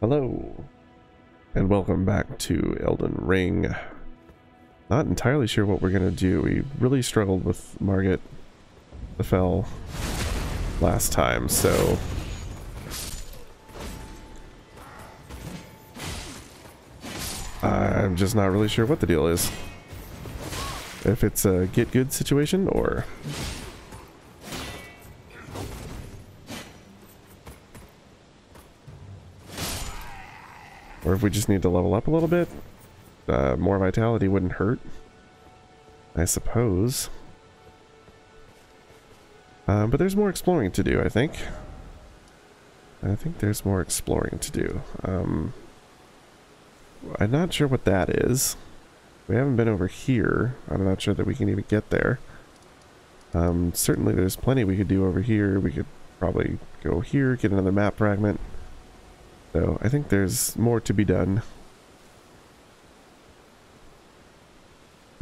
Hello, and welcome back to Elden Ring. Not entirely sure what we're going to do. We really struggled with Margit the Fell last time, so... I'm just not really sure what the deal is. If it's a get good situation, or... or if we just need to level up a little bit. More vitality wouldn't hurt, I suppose. But there's more exploring to do, I think. There's more exploring to do. I'm not sure what that is. We haven't been over here. I'm not sure that we can even get there. Certainly there's plenty we could do over here. We could probably go here, get another map fragment. So I think there's more to be done.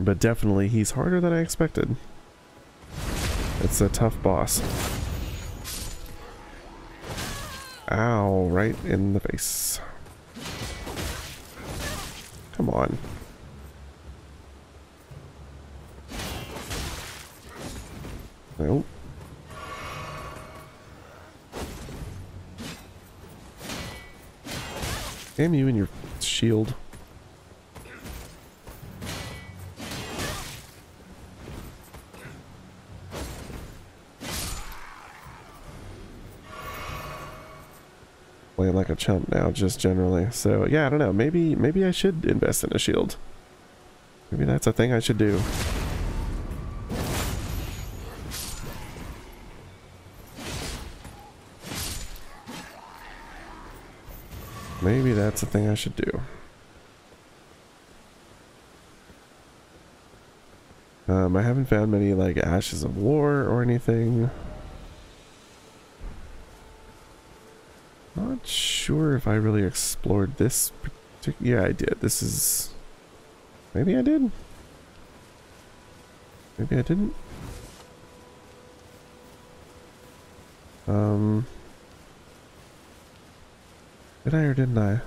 But definitely he's harder than I expected. It's a tough boss. Ow, right in the face. Come on. Nope. Damn you and your shield. Playing like a chump now, just generally. So yeah, I don't know. Maybe I should invest in a shield. Maybe that's a thing I should do. Maybe that's the thing I should do. I haven't found many, like, Ashes of War or anything. Not sure if I really explored this particular... yeah, I did. This is... maybe I did? Maybe I didn't? Did I or didn't I?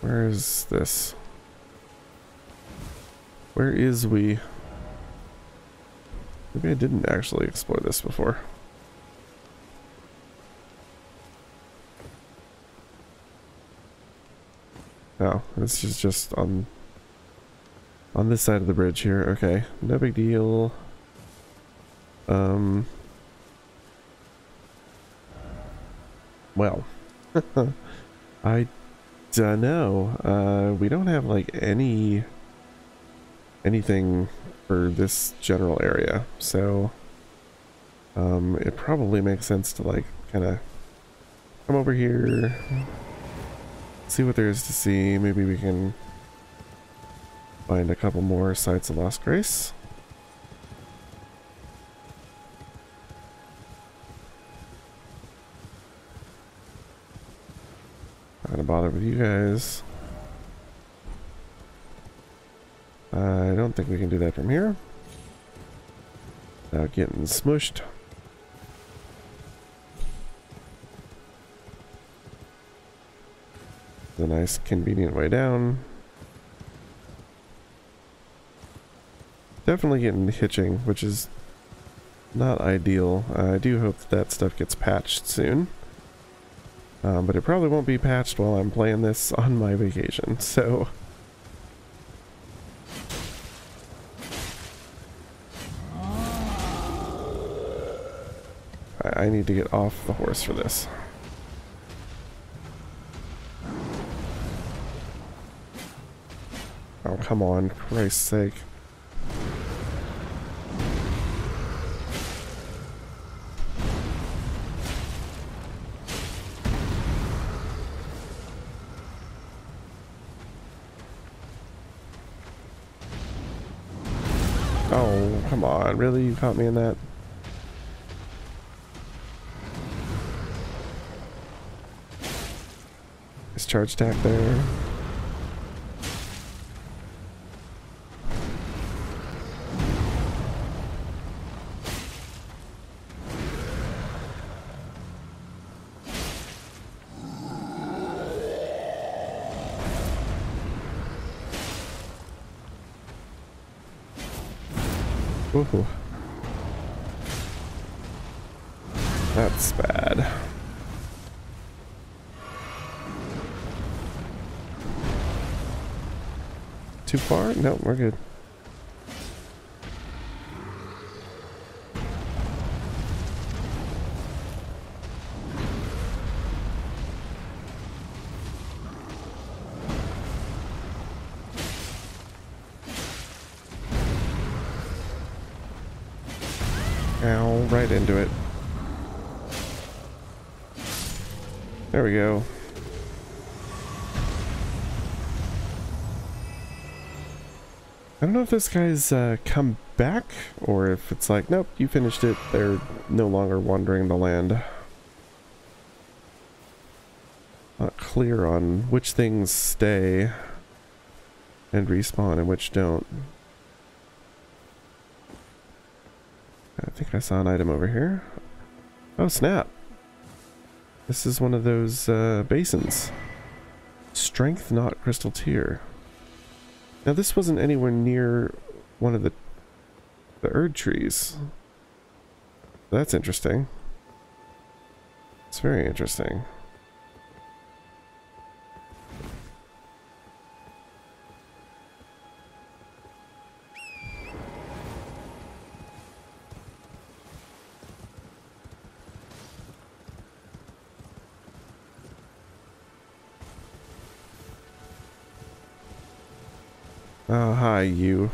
Where is this? Where is we? Maybe I didn't actually explore this before. Oh, this is just on this side of the bridge here. Okay, no big deal. Well, I don't know. We don't have like anything for this general area, so it probably makes sense to like kind of come over here, see what there is to see. Maybe we can find a couple more sites of Lost Grace. Not gonna bother with you guys. I don't think we can do that from here without getting smushed. It's a nice convenient way down. Definitely getting hitching, which is not ideal. I do hope that stuff gets patched soon. But it probably won't be patched while I'm playing this on my vacation, so... I need to get off the horse for this. Oh, come on, Christ's sake. Come on, really? You caught me in that? Nice charge attack there. cool. That's bad. Too far? No, we're good. Ow, right into it. There we go. I don't know if this guy's come back, or if it's like, nope, you finished it, they're no longer wandering the land. Not clear on which things stay and respawn and which don't. I think I saw an item over here. Oh, snap. This is one of those basins. Strength Knot Crystal Tear. Now, this wasn't anywhere near one of the Erd trees. That's interesting. It's very interesting. Oh, hi, you.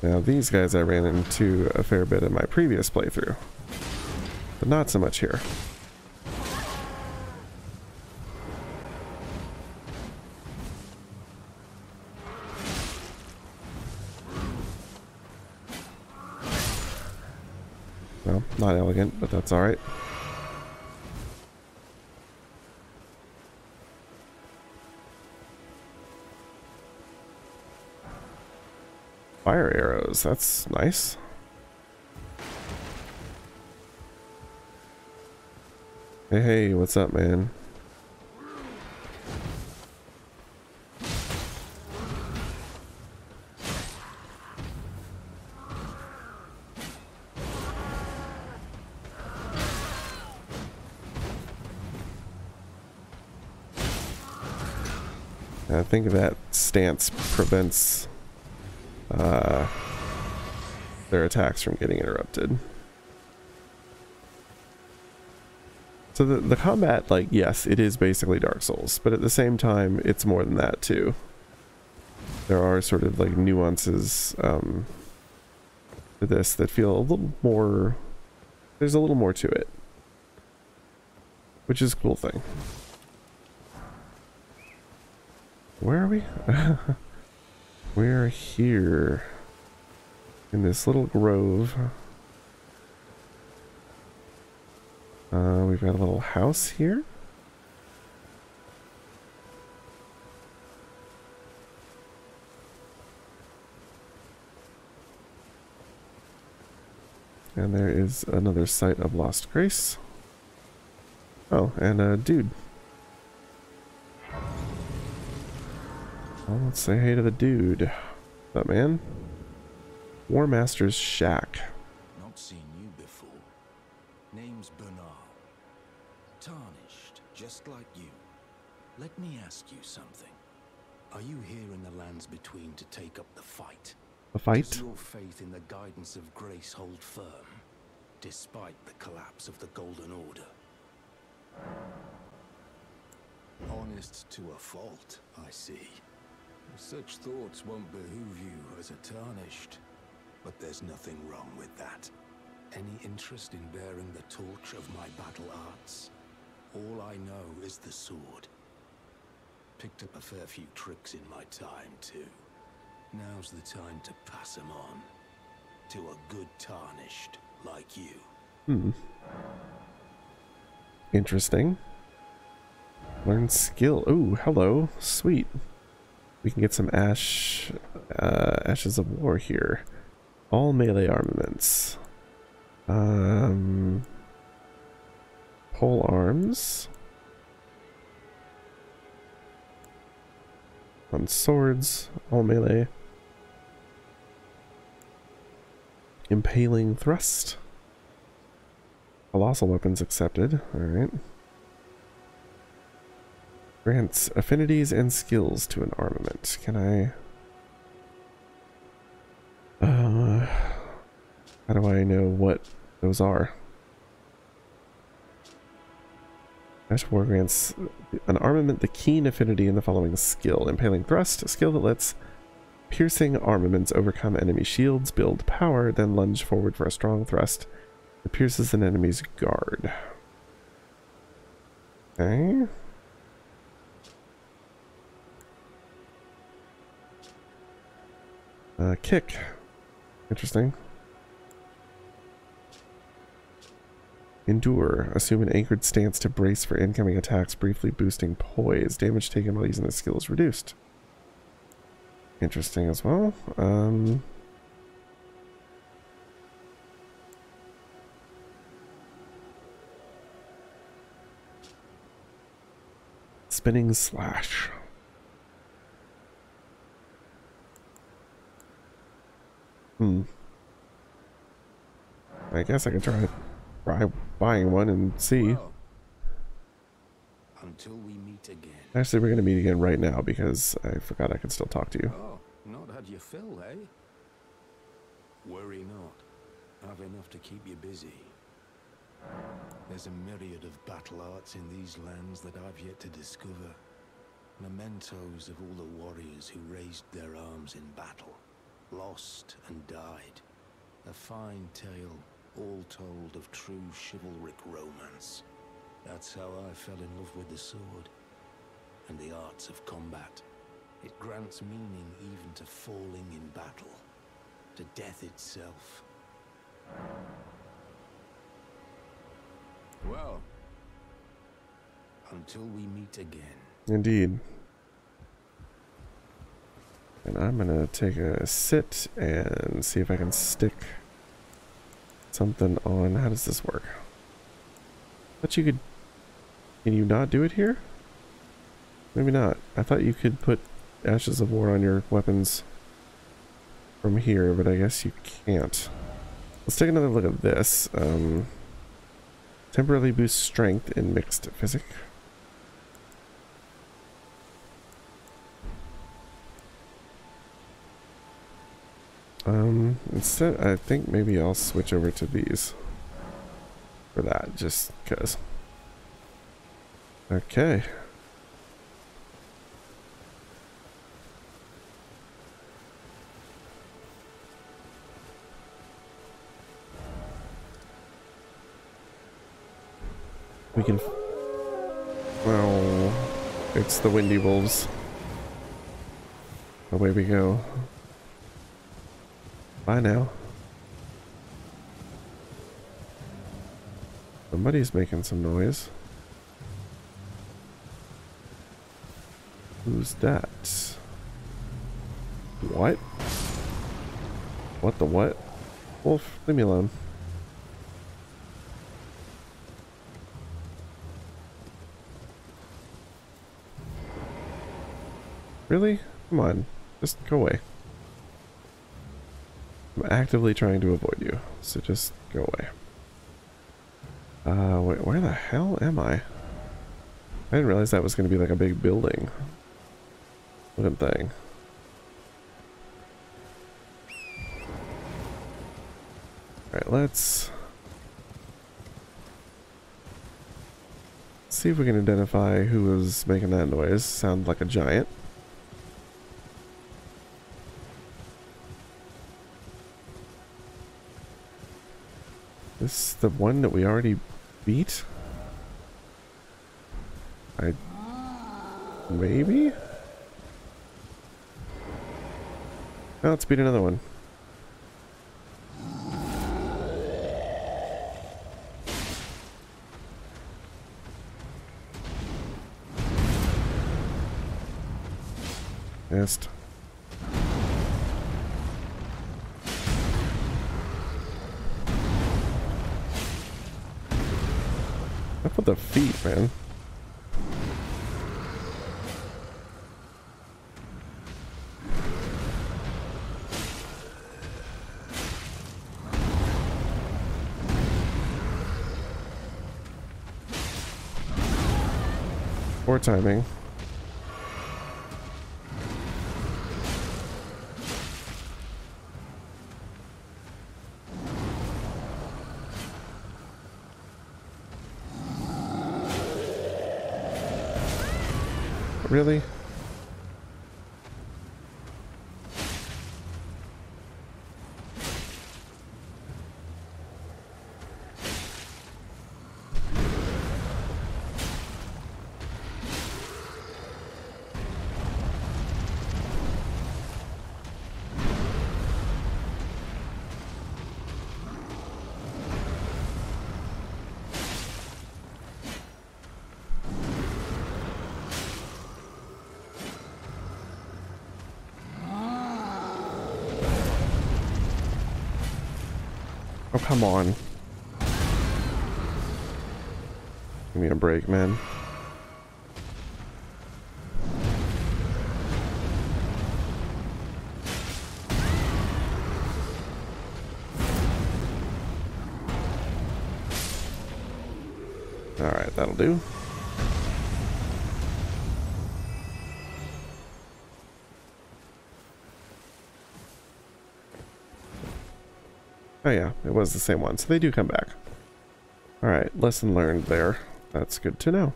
Now, these guys I ran into a fair bit in my previous playthrough. But not so much here. Well, not elegant, but that's alright. Fire arrows, that's nice. Hey, hey, what's up, man? I think that stance prevents their attacks from getting interrupted. So the combat, like, yes, it is basically Dark Souls, but at the same time, it's more than that too. There are sort of like nuances to this that feel a little more, there's a little more to it, which is a cool thing. Where are we? We're here in this little grove. We've got a little house here. And there is another site of lost grace. Oh, and a dude. Well, let's say hey to the dude. What's up, man? Warmaster's Shack. Not seen you before. Name's Bernahl. Tarnished, just like you. Let me ask you something. Are you here in the lands between to take up the fight? A fight? Does your faith in the guidance of grace hold firm, despite the collapse of the Golden Order? Honest to a fault, I see. Such thoughts won't behoove you as a tarnished, but there's nothing wrong with that. Any interest in bearing the torch of my battle arts? All I know is the sword. Picked up a fair few tricks in my time, too. Now's the time to pass them on. To a good tarnished like you. Hmm. Interesting. Learn skill. Ooh, hello. Sweet. We can get some Ashes of War here. All melee armaments. Pole arms. on swords, all melee. Impaling thrust. Colossal weapons accepted. Alright. Grants affinities and skills to an armament. Can I... how do I know what those are? Ash of War grants an armament, the keen affinity, and the following skill. Impaling thrust, a skill that lets piercing armaments overcome enemy shields, build power, then lunge forward for a strong thrust that pierces an enemy's guard. Okay. Kick. Interesting. Endure. Assume an anchored stance to brace for incoming attacks, briefly boosting poise. Damage taken while using the skill is reduced. Interesting as well. Spinning slash. I guess I could try buying one and see. Well, until we meet again. Actually, we're going to meet again right now because I forgot I could still talk to you. Oh, not had your fill, eh? Worry not. Have enough to keep you busy. There's a myriad of battle arts in these lands that I've yet to discover. Mementos of all the warriors who raised their arms in battle, lost and died. A fine tale, all told, of true chivalric romance. That's how I fell in love with the sword and the arts of combat. It grants meaning even to falling in battle, to death itself. Well, until we meet again. Indeed. And I'm gonna take a sit and see if I can stick something on. How does this work? But you could... Can you not do it here? Maybe not. I thought you could put Ashes of War on your weapons from here, but I guess you can't. Let's take another look at this. Temporarily boost strength in mixed physic. Instead, I think maybe I'll switch over to these for that, just because. Okay. We can... Well, it's the Windy Wolves. Away we go. Bye now. Somebody's making some noise. Who's that? What? What the what? Wolf, leave me alone. Really? Come on. Just go away. I'm actively trying to avoid you, so just go away. Wait, where the hell am I? I didn't realize that was going to be like a big building. Looking thing. Alright, let's... see if we can identify who was making that noise. Sound like a giant. This is the one that we already beat? Maybe? Oh, let's beat another one. Missed. Up with the feet, man. Poor timing. Really? Oh, come on. Give me a break, man. All right, that'll do. Oh yeah, it was the same one, so they do come back. Alright, lesson learned there. That's good to know.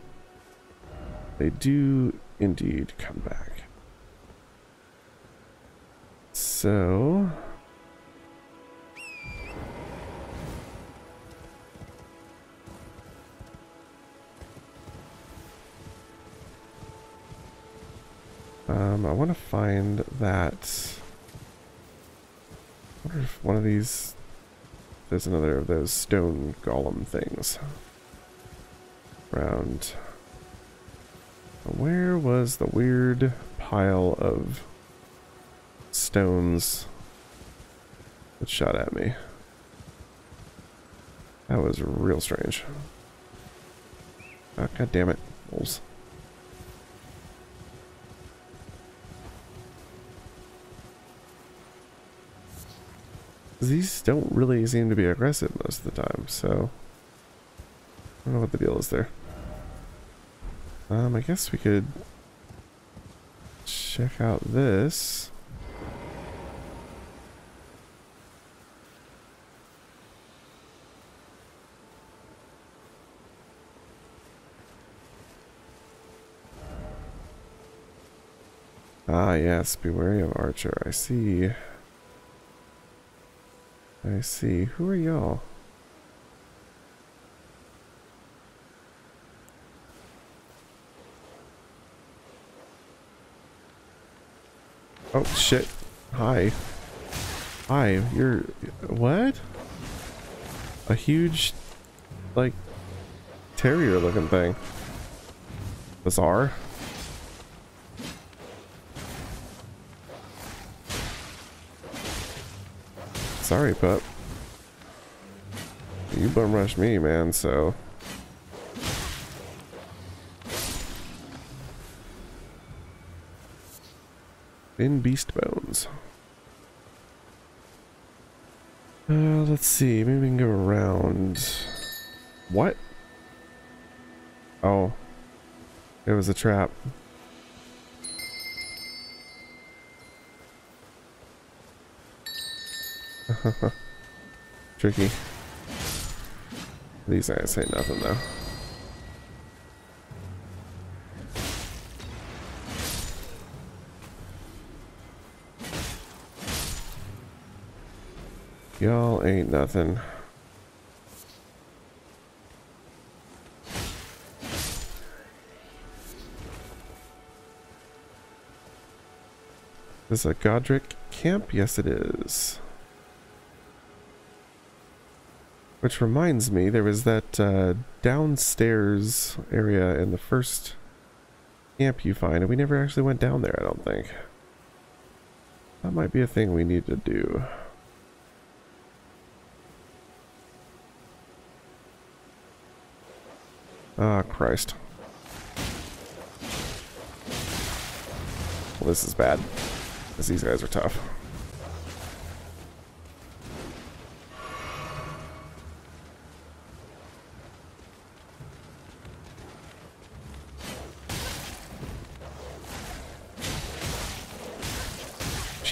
They do indeed come back. So... I want to find that... I wonder if one of these... There's another of those stone golem things. Round. Where was the weird pile of stones that shot at me? That was real strange. Oh, God damn it, wolves. These don't really seem to be aggressive most of the time, so I don't know what the deal is there. I guess we could check out this. Ah, yes, be wary of Archer. I see. I see. Who are y'all? Oh, shit. Hi. Hi. You're... What? A huge, like, terrier-looking thing. Bizarre. Sorry, pup. You bum rushed me, man, so... In Beast Bones. Let's see, maybe we can go around... What? Oh. It was a trap. Tricky. These guys ain't nothing though. Y'all ain't nothing. Is this a Godric camp? Yes, it is. Which reminds me, there was that downstairs area in the first camp you find, and we never actually went down there, I don't think. That might be a thing we need to do. Ah, Christ. Well, this is bad, because these guys are tough.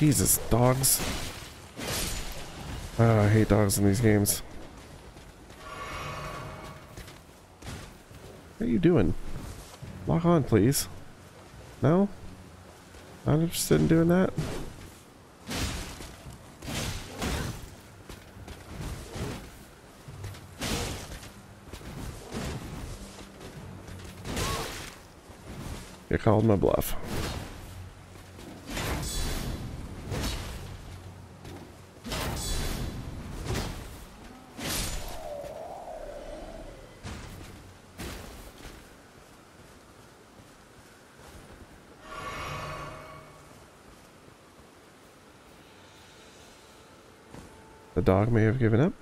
Jesus, dogs. I hate dogs in these games. What are you doing? Lock on, please. No? Not interested in doing that? You called my bluff. The dog may have given up.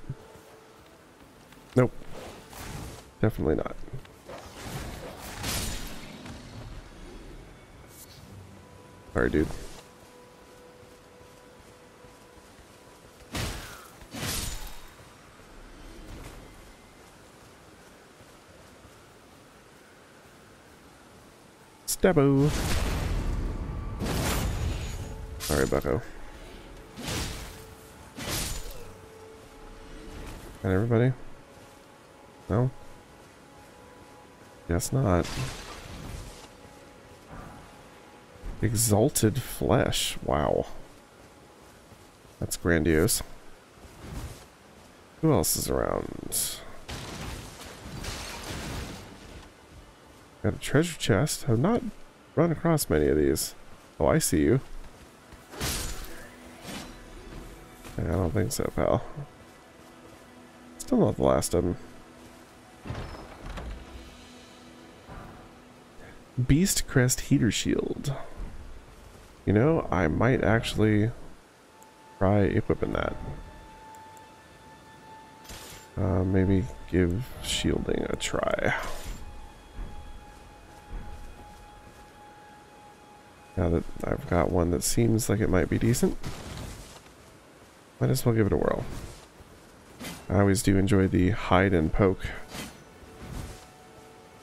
Nope. Definitely not. Sorry, dude. Stabbo. Sorry, bucko. Got everybody? No? Guess not. Exalted flesh. Wow. That's grandiose. Who else is around? Got a treasure chest. I've not run across many of these. Oh, I see you. I don't think so, pal. Still not the last of them. Beast Crest Heater Shield. You know, I might actually try equipping that. Maybe give shielding a try. Now that I've got one that seems like it might be decent, might as well give it a whirl. I always do enjoy the hide and poke.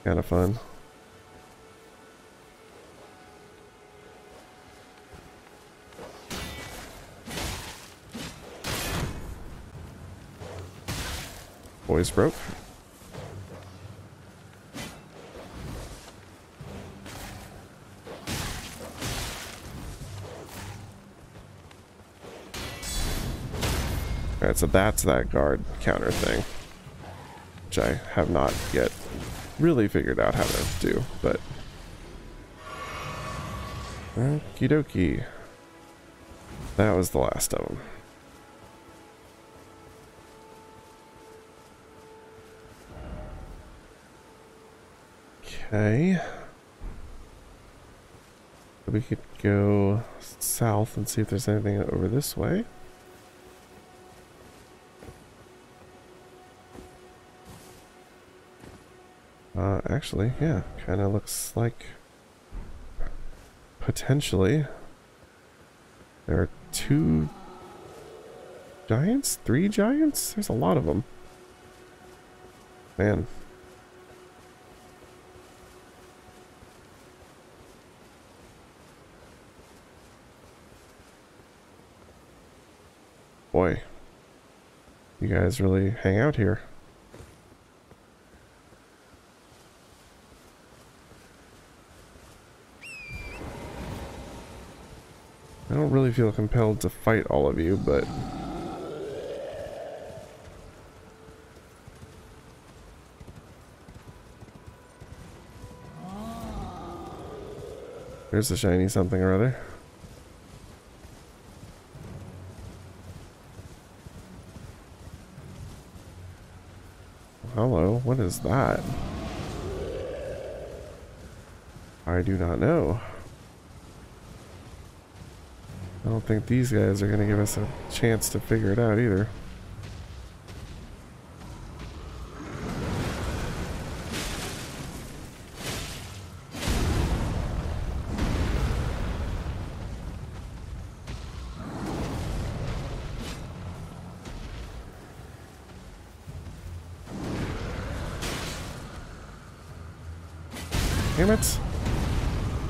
Kind of fun. Boys broke. Alright, so that's that guard counter thing, which I have not yet really figured out how to do, but... Okie dokie. That was the last of them. Okay. We could go south and see if there's anything over this way. Actually, yeah, kind of looks like potentially there are two giants, three giants? There's a lot of them. Man. Boy, you guys really hang out here. I don't really feel compelled to fight all of you, but... There's a shiny something or other. Hello, what is that? I do not know. I don't think these guys are going to give us a chance to figure it out either. Damn it.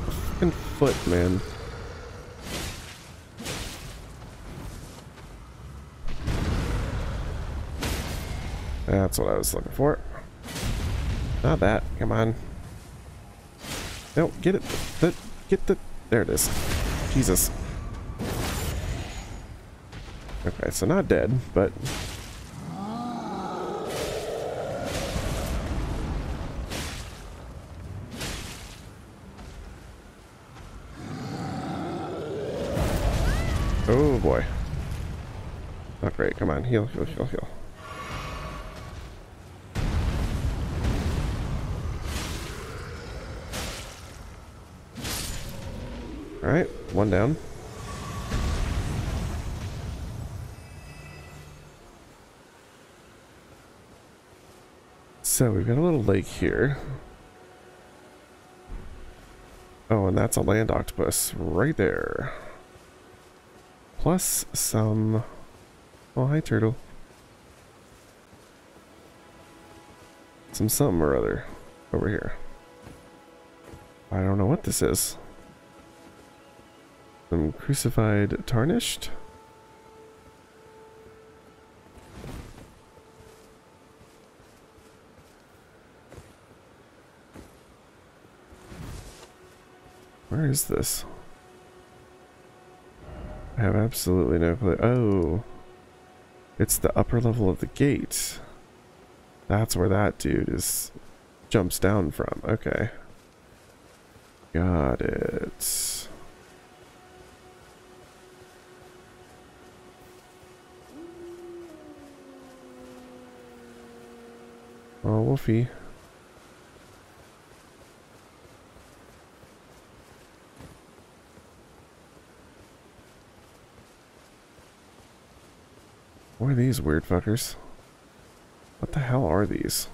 A fucking foot, man. That's what I was looking for. Not that. Come on. No, get it. There it is. Jesus. Okay, so not dead, but... Oh boy. Not great. Come on, heal, heal, heal, heal. Alright, one down. So we've got a little lake here. Oh, and that's a land octopus right there. Plus some... Oh, hi, turtle. Some something or other over here. I don't know what this is. Some crucified tarnished. Where is this? I have absolutely no clue. Oh, it's the upper level of the gate. That's where that dude is, jumps down from. Okay, got it. Oh, Wolfie. What are these weird fuckers? What the hell are these?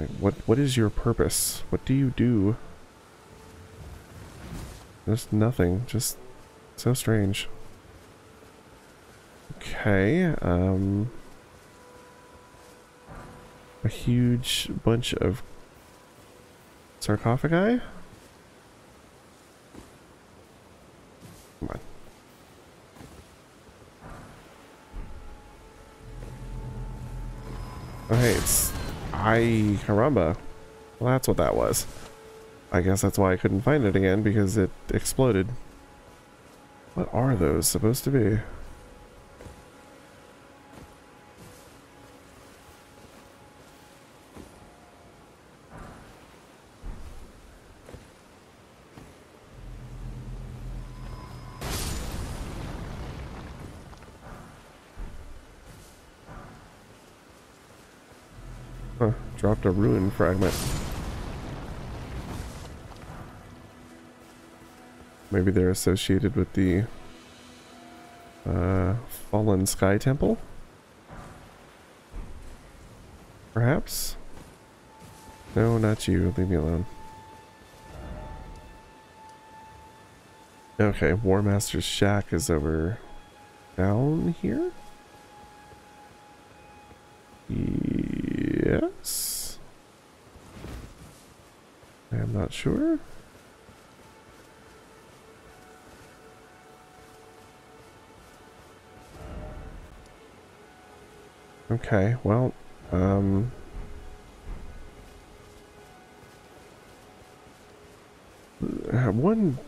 Like, what is your purpose? What do you do? Just nothing. Just so strange. Okay, a huge bunch of sarcophagi? Come on. Oh, hey, it's... Ay, caramba. Well, that's what that was. I guess that's why I couldn't find it again, because it exploded. What are those supposed to be? Dropped a ruin fragment. Maybe they're associated with the fallen sky temple? Perhaps? No, not you. Leave me alone. Okay, Warmaster's Shack is over down here? Yes. I'm not sure. Okay, well, one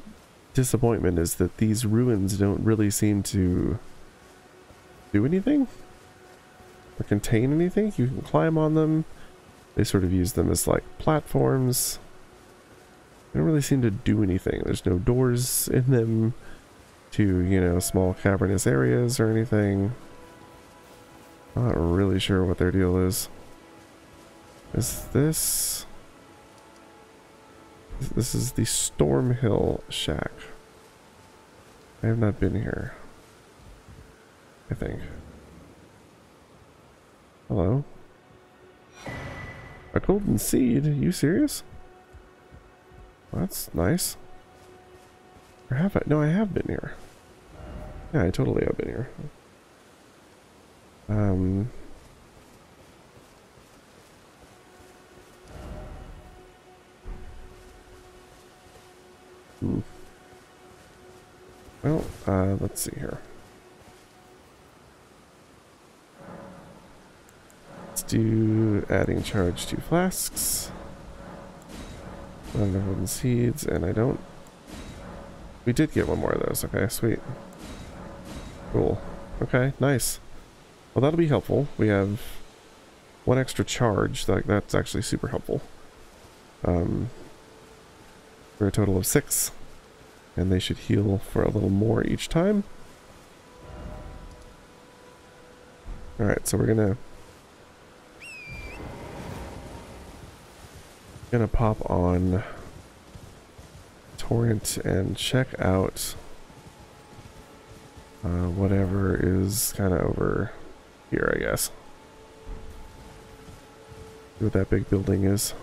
disappointment is that these ruins don't really seem to do anything. Or contain anything. You can climb on them. They sort of use them as like platforms. They don't really seem to do anything. There's no doors in them to, you know, small cavernous areas or anything. Not really sure what their deal is. Is this... This is the Stormhill Shack. I have not been here, I think. Hello. A golden seed? Are you serious? Well, that's nice. Or have I? No, I have been here. Yeah, I totally have been here. Well, let's see here. do adding charge to flasks. Lavender Golden Seeds, and I don't... We did get one more of those, okay, sweet. Cool. Okay, nice. Well, that'll be helpful. We have one extra charge, like that's actually super helpful. For a total of 6. And they should heal for a little more each time. Alright, so we're gonna pop on Torrent and check out whatever is kind of over here, I guess. See what that big building is.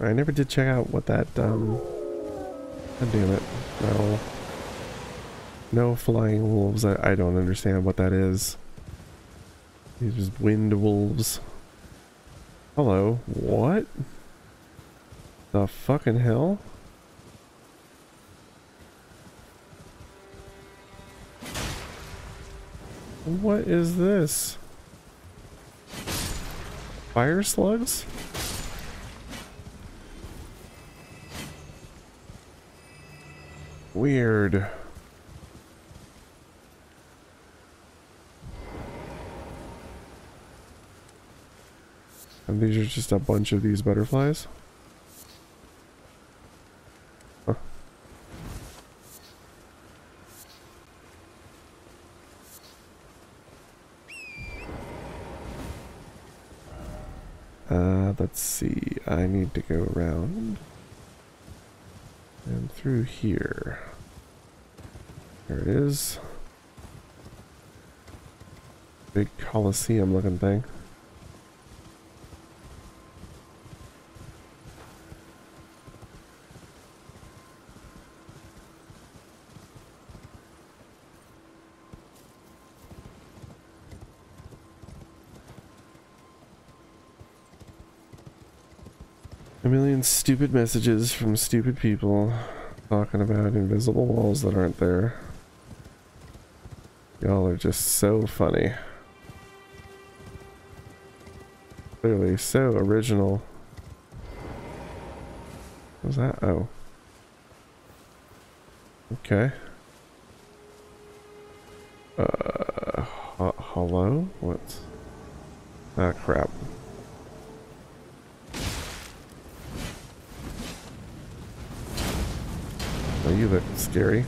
I never did check out what that, God damn it. No. No flying wolves. I don't understand what that is. These are just wind wolves. Hello. What? The fucking hell? What is this? Fire slugs? Weird. And these are just a bunch of these butterflies. Huh. Let's see. I need to go around and through here. There it is. Big Colosseum looking thing. A million stupid messages from stupid people talking about invisible walls that aren't there. Y'all are just so funny. Clearly so original. What was that? Oh. Okay. Hello? What? Ah, crap. Oh, you look scary.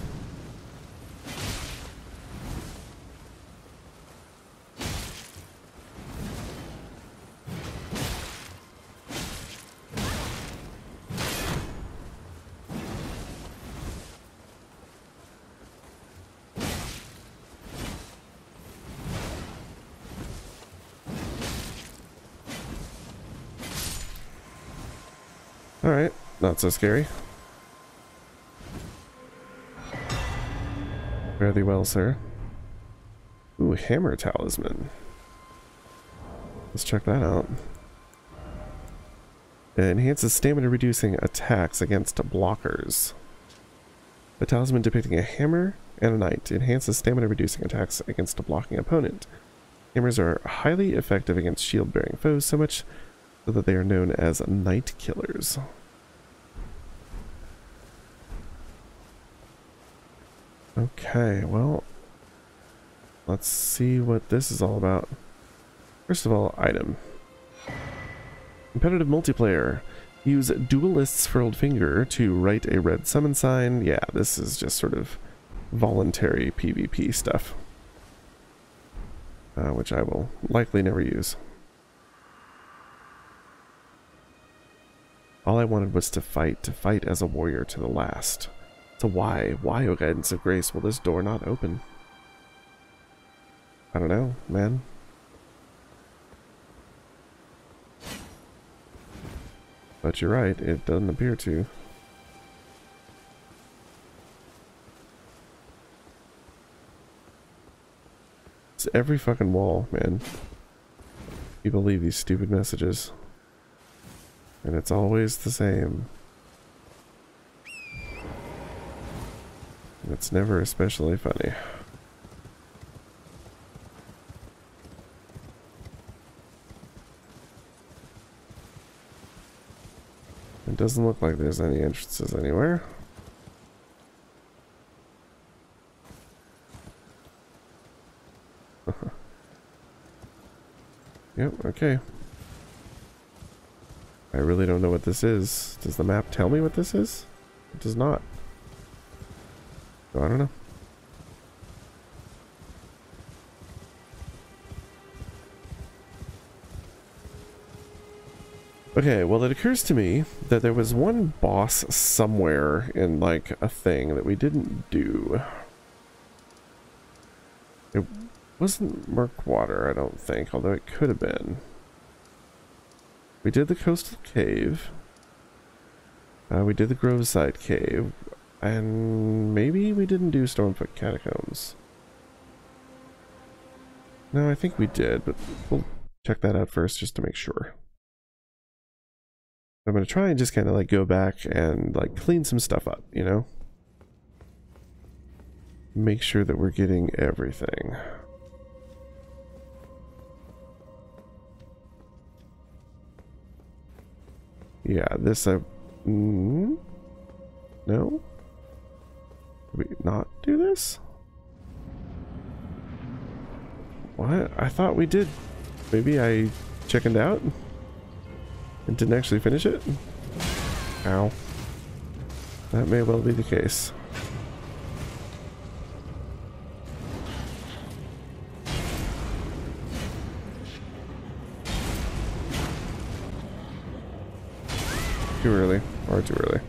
Alright, not so scary. Fare thee well, sir. Ooh, hammer talisman. Let's check that out. It enhances stamina reducing attacks against blockers. The talisman depicting a hammer and a knight enhances stamina reducing attacks against a blocking opponent. Hammers are highly effective against shield bearing foes, so much so that they are known as knight killers. Okay, well, let's see what this is all about. First of all, item. Competitive multiplayer. Use Duelist's Furled Finger to write a red summon sign. Yeah, this is just sort of voluntary PvP stuff. Which I will likely never use. All I wanted was to fight as a warrior to the last. So why, O guidance of grace, will this door not open? I don't know, man. But you're right, it doesn't appear to. It's every fucking wall, man. People leave these stupid messages. And it's always the same. And it's never especially funny. It doesn't look like there's any entrances anywhere. Yep, okay. I really don't know what this is. Does the map tell me what this is? It does not. So I don't know. Okay, well it occurs to me that there was one boss somewhere in like a thing that we didn't do. It wasn't Murkwater, I don't think, although it could have been. We did the Coastal Cave. We did the Groveside Cave. And maybe we didn't do Stormfoot Catacombs. No, I think we did, but we'll check that out first just to make sure. I'm going to try and just kind of like go back and like clean some stuff up, you know? Make sure that we're getting everything. Yeah, this no? Did we not do this? What? I thought we did. Maybe I chickened out and didn't actually finish it? Ow. That may well be the case. Too early. Or too early.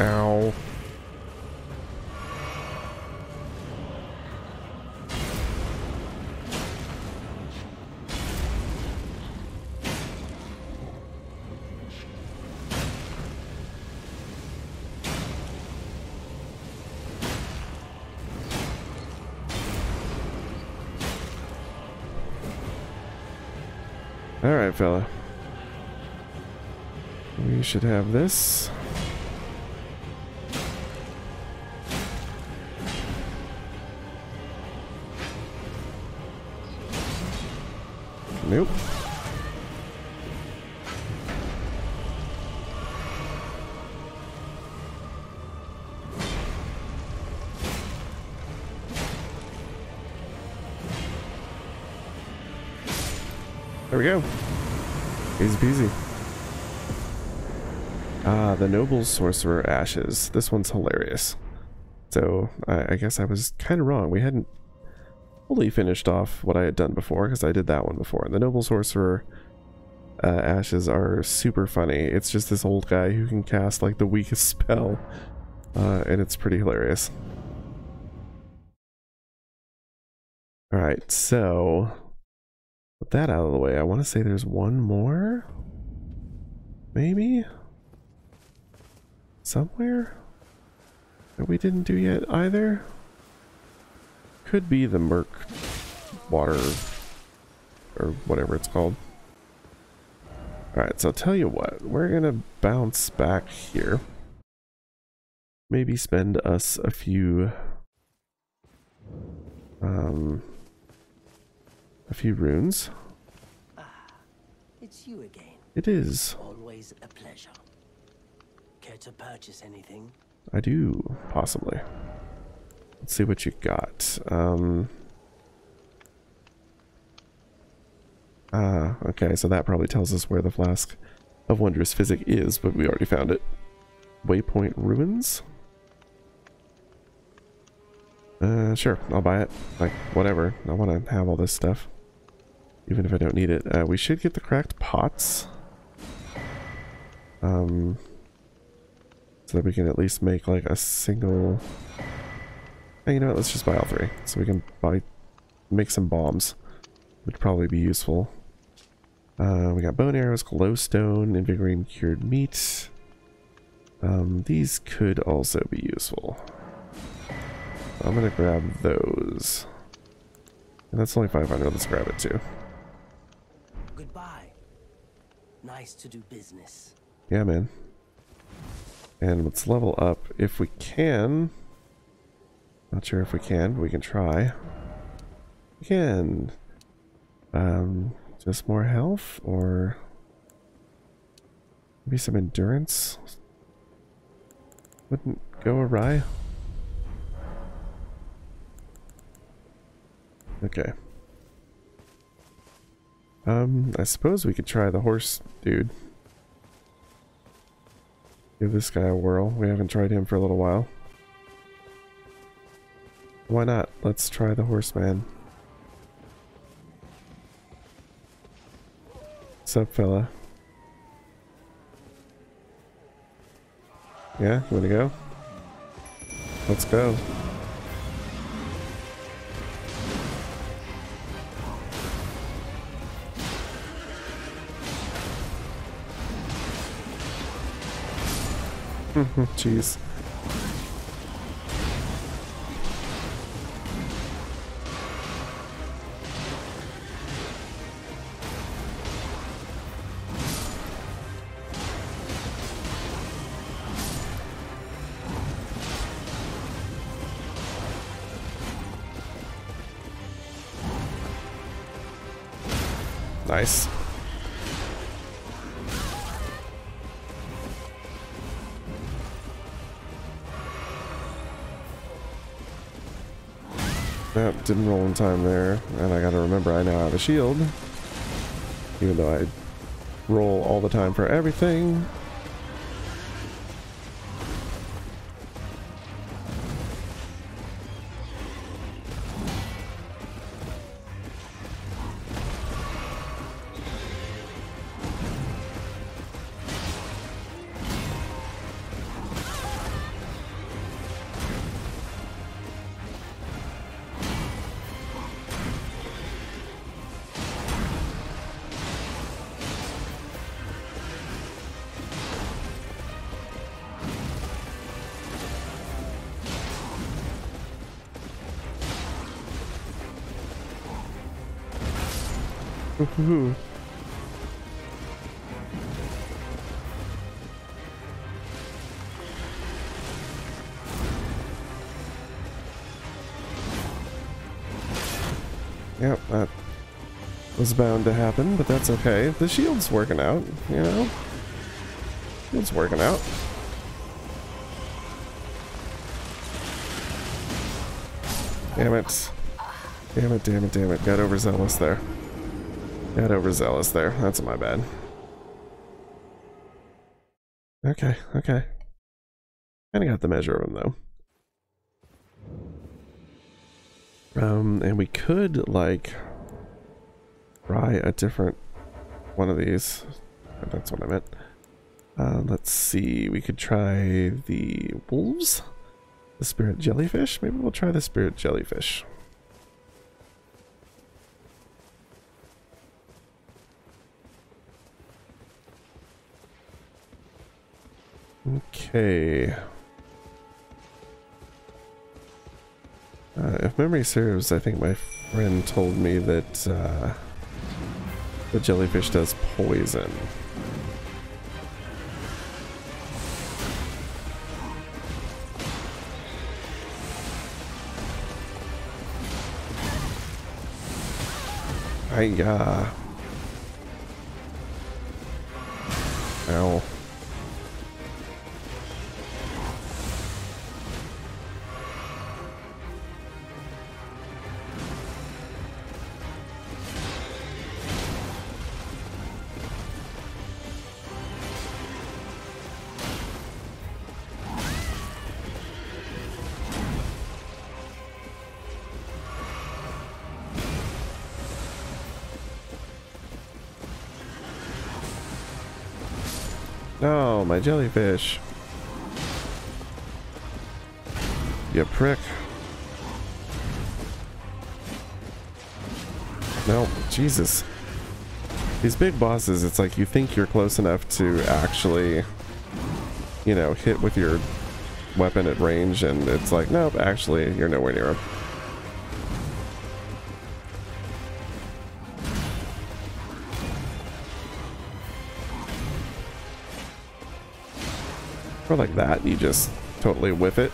Ow. All right, fella. We should have this. Nope. There we go. Easy peasy. Ah, the Noble Sorcerer Ashes. This one's hilarious. So, I guess I was kind of wrong. We hadn't fully finished off what I had done before, because I did that one before. And the Noble Sorcerer Ashes are super funny. It's just this old guy who can cast like the weakest spell, and it's pretty hilarious. Alright, so with that out of the way, I want to say there's one more? Maybe? Somewhere? That we didn't do yet either? Could be the Murkwater or whatever it's called. Alright, so I'll tell you what, we're gonna bounce back here. Maybe spend us a few runes. Ah, it's you again. It is. Always a pleasure. Care to purchase anything? I do, possibly. Let's see what you got. Okay, so that probably tells us where the Flask of Wondrous Physic is, but we already found it. Waypoint Ruins? Sure, I'll buy it. Like, whatever. I want to have all this stuff. even if I don't need it. We should get the cracked pots. So that we can at least make like a single... Hey, you know what, let's just buy all three. So we can buy... make some bombs. Would probably be useful. We got bone arrows, glowstone, invigorating cured meat. These could also be useful. I'm gonna grab those. And that's only 500, let's grab it too. Goodbye. Nice to do business. Yeah, man. And let's level up if we can. Not sure if we can, but we can try. We can. Just more health or maybe some endurance. Wouldn't go awry. Okay. I suppose we could try the horse dude. Give this guy a whirl. We haven't tried him for a little while. Why not? Let's try the horseman. What's up, fella? Yeah, you wanna go? Let's go. Jeez. Nice. That didn't roll in time there, and I gotta remember I now have a shield. Even though I roll all the time for everything. Woohoo. Yep, that was bound to happen, but that's okay. The shield's working out, you know? It's working out. Damn it. Damn it, damn it, damn it. Got overzealous there. Got overzealous there. That's my bad. Okay, okay. Kinda got the measure of him though. And we could like try a different one of these. That's what I meant. Let's see. We could try the wolves, the spirit jellyfish. Maybe we'll try the spirit jellyfish. Okay. If memory serves, I think my friend told me that the jellyfish does poison. Hiya. Ow. No, my jellyfish. You prick. No, Jesus. These big bosses, it's like you think you're close enough to actually, you know, hit with your weapon at range, and it's like, nope, actually, you're nowhere near him. Or like that, you just totally whiff it.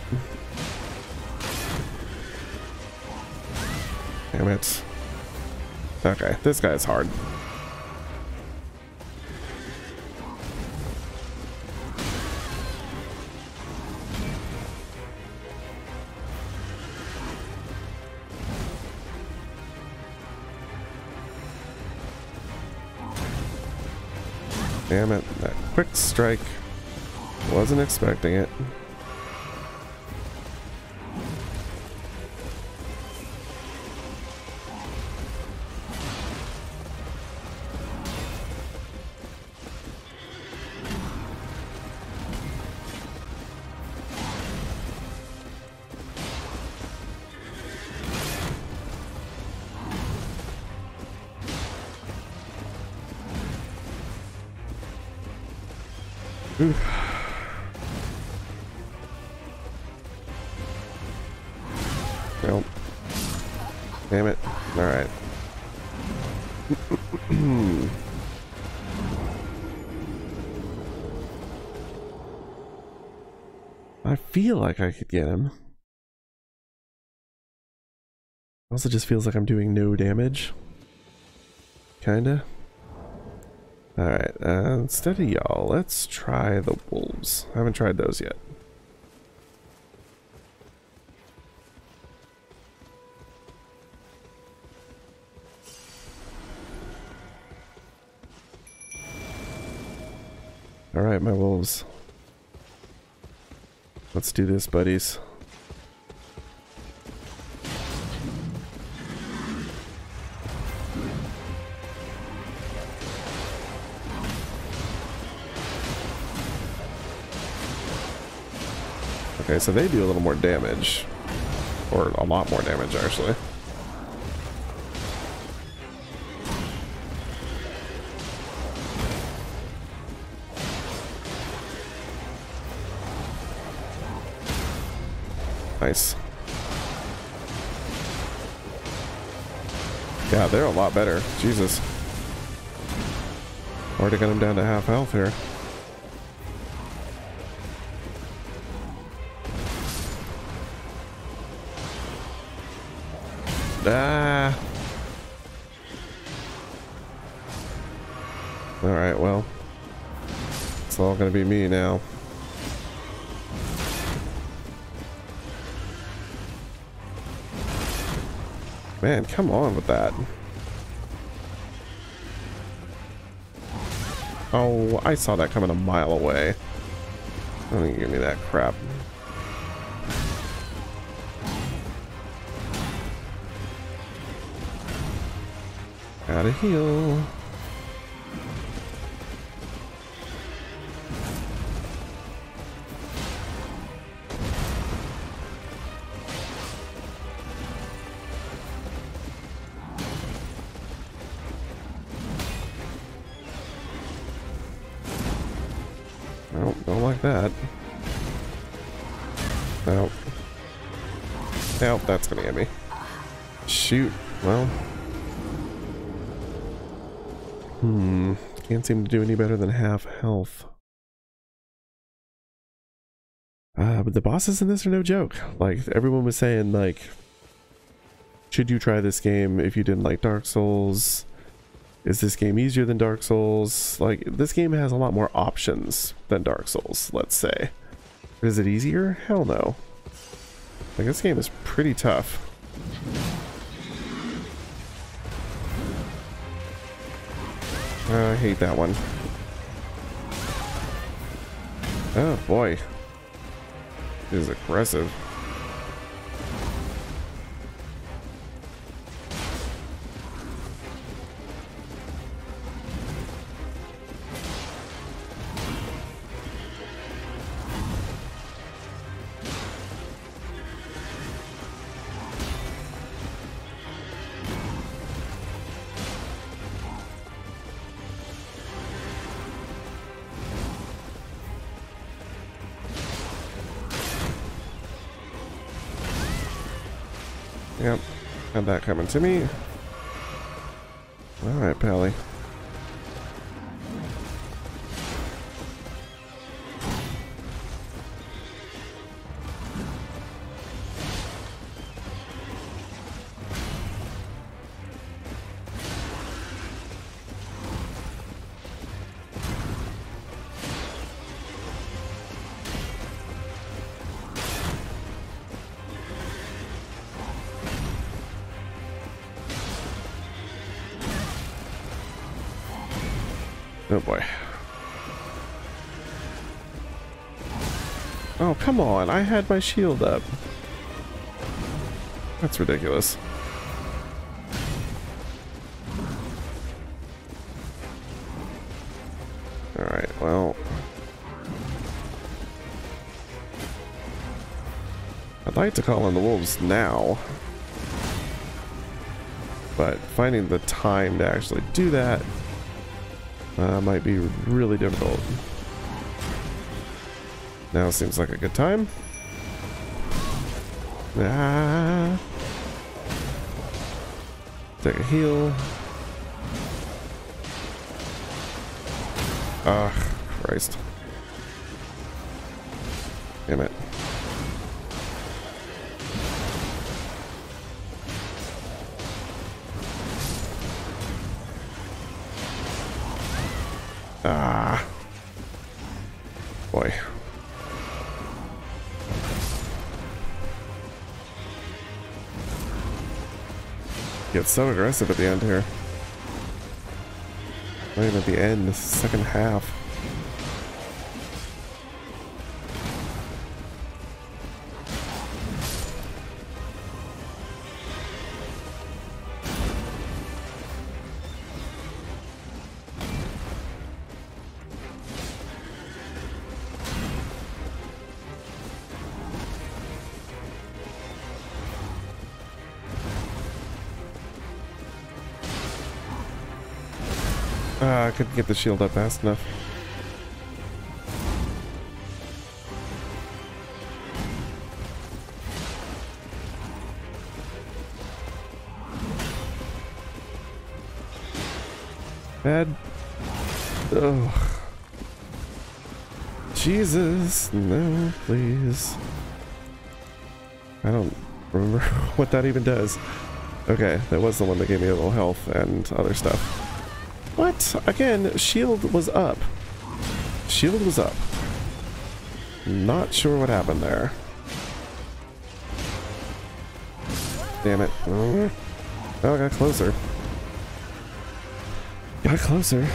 Damn it. Okay, this guy is hard. Damn it, that quick strike. Wasn't expecting it. Like I could get him. Also just feels like I'm doing no damage. Kinda. Alright, instead of y'all, let's try the wolves. I haven't tried those yet. Alright, my wolves. Let's do this, buddies. Okay, so they do a little more damage. Or a lot more damage, actually. Nice. Yeah, they're a lot better. Jesus. Already got him down to half health here. Ah. Alright, well. It's all gonna be me now. Man, come on with that. Oh, I saw that coming a mile away. Don't even give me that crap. Gotta heal. That's gonna get me. Shoot. Well. Can't seem to do any better than half health. But the bosses in this are no joke. Like, everyone was saying, like, should you try this game if you didn't like Dark Souls? Is this game easier than Dark Souls? Like, this game has a lot more options than Dark Souls, let's say. But is it easier? Hell no. Like, this game is pretty tough. Oh, I hate that one. Oh boy. This is aggressive. Yep. Had that coming to me. Alright, Pally. Oh boy. Oh, come on. I had my shield up. That's ridiculous. Alright, well. I'd like to call in the wolves now. But finding the time to actually do that might be really difficult. Now seems like a good time. Ah. Take a heal. Ah, Christ. Damn it. Ah, boy. Gets so aggressive at the end here. Not even at the end, this second half. I couldn't get the shield up fast enough. Bad. Oh. Jesus, no, please. I don't remember what that even does. Okay, that was the one that gave me a little health and other stuff. What? Again, shield was up. Shield was up. Not sure what happened there. Damn it. Oh, I got closer. Got closer.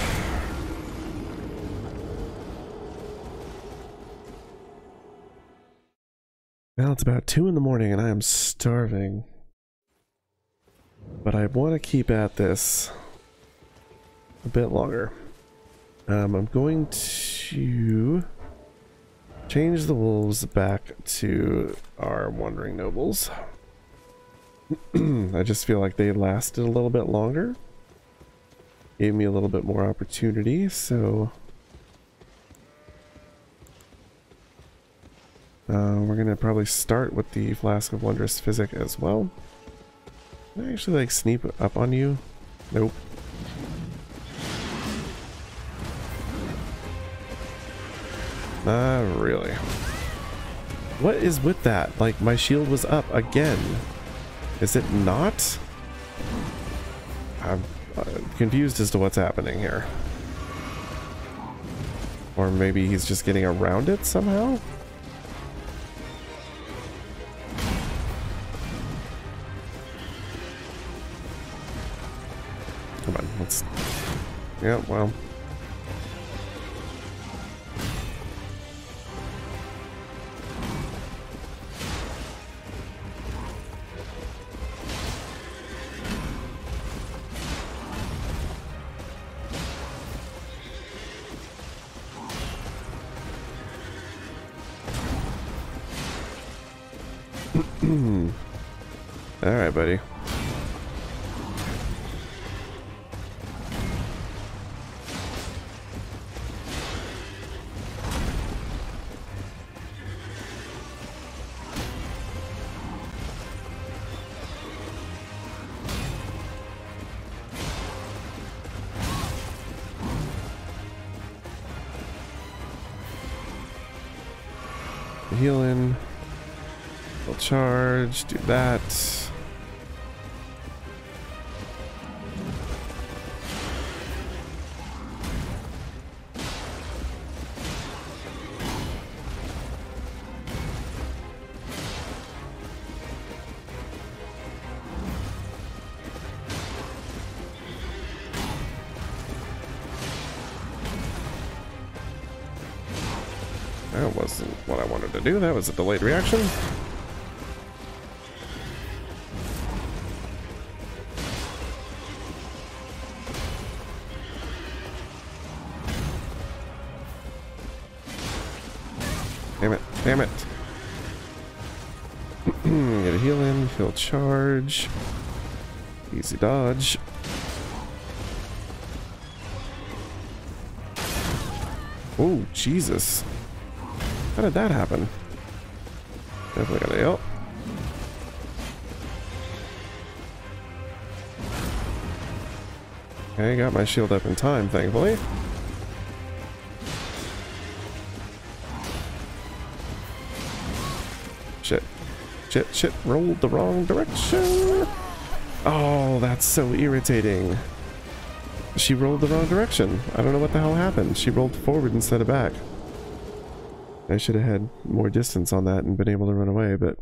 Well, it's about 2 in the morning and I am starving. But I want to keep at this a bit longer. I'm going to change the wolves back to our wandering nobles. I just feel like they lasted a little bit longer. Gave me a little bit more opportunity, so we're gonna probably start with the Flask of Wondrous Physic as well. Can I actually like sneak up on you? Nope. Really? What is with that? Like, my shield was up again. Is it not? I'm confused as to what's happening here. Or maybe he's just getting around it somehow? Come on, let's... Yeah, well... Alright, buddy. the heal in. Full charge, do that. That wasn't what I wanted to do. That was a delayed reaction. Damn it. Damn it. Get a heal in. Heal charge. Easy dodge. Oh, Jesus. How did that happen? Definitely gotta help. Okay, got my shield up in time, thankfully. Shit. Shit, shit, rolled the wrong direction. Oh, that's so irritating. She rolled the wrong direction. I don't know what the hell happened. She rolled forward instead of back. I should have had more distance on that and been able to run away, but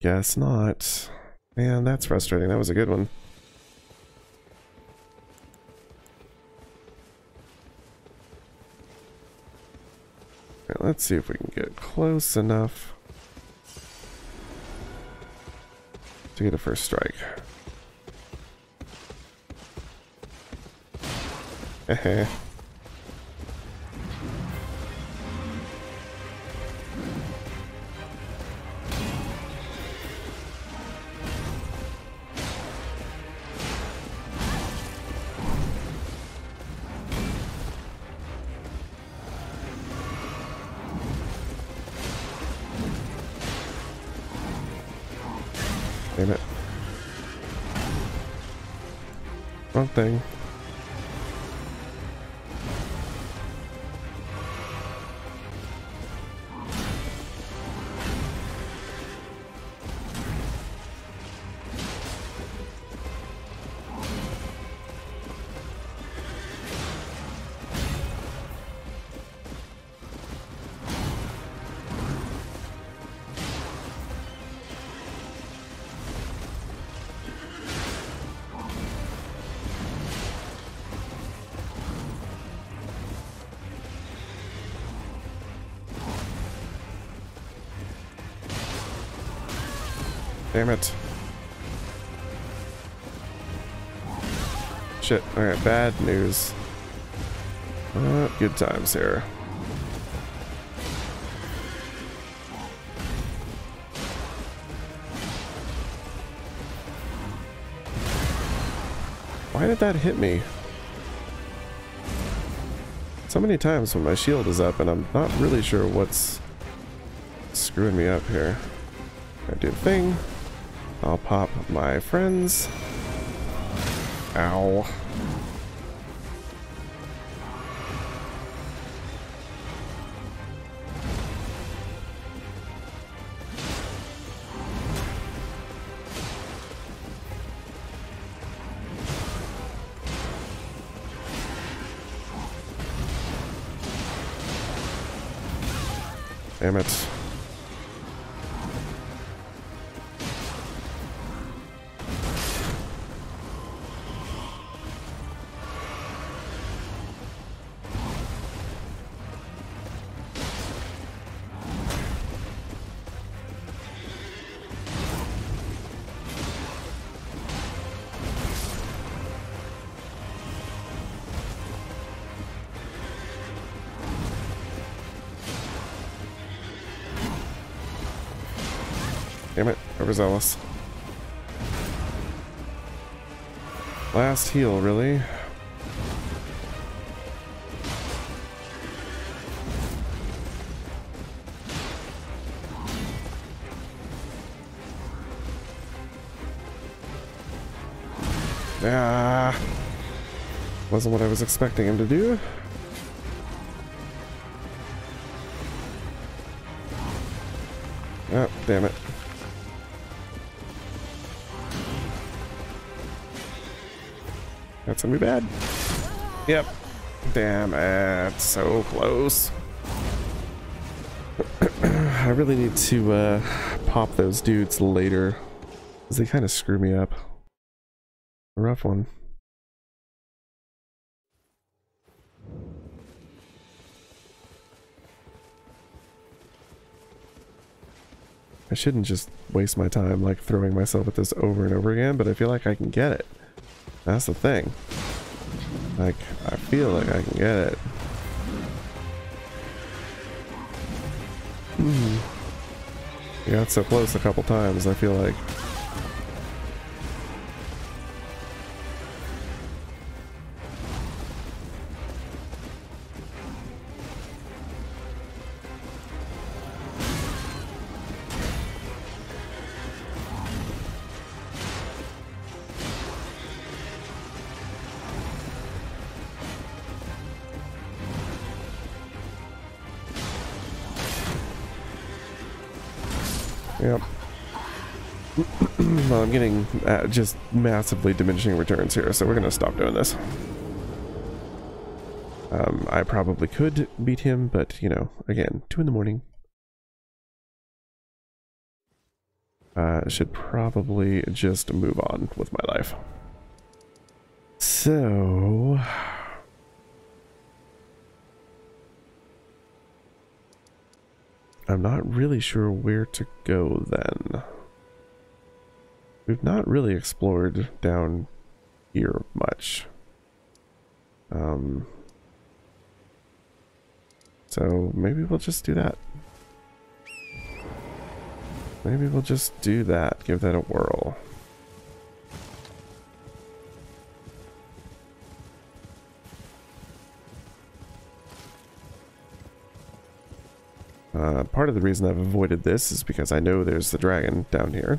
guess not. Man, that's frustrating. That was a good one. Right, let's see if we can get close enough to get a first strike. Heh. Damn it. Wrong thing. Damn it. Shit. Alright, bad news. Good times here. Why did that hit me? So many times when my shield is up and I'm not really sure what's screwing me up here. I do a thing. I'll pop my friends. Ow. Damn it. Damn it, overzealous. Last heal, really? Ah, wasn't what I was expecting him to do. Damn it. That's gonna be bad. Yep. Damn it. So close. I really need to pop those dudes later, because they kind of screw me up. A rough one. I shouldn't just waste my time like throwing myself at this over and over again, but I feel like I can get it. That's the thing. Like, I feel like I can get it. I got so close a couple times, I feel like. Yep. Well, I'm getting just massively diminishing returns here, so we're gonna stop doing this. I probably could beat him, but you know, again, 2 in the morning. Should probably just move on with my life. So. I'm not really sure where to go then. We've not really explored down here much. So maybe we'll just do that. Maybe we'll just do that. Give that a whirl. Part of the reason I've avoided this is because I know there's the dragon down here.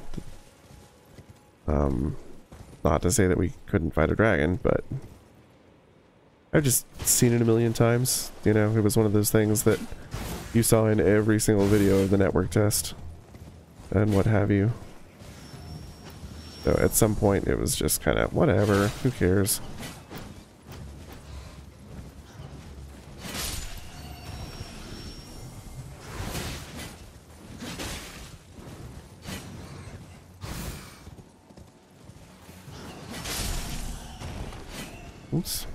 Not to say that we couldn't fight a dragon, but I've just seen it a million times. You know, it was one of those things that you saw in every single video of the network test and what have you. So at some point it was just kind of whatever, who cares. Oops.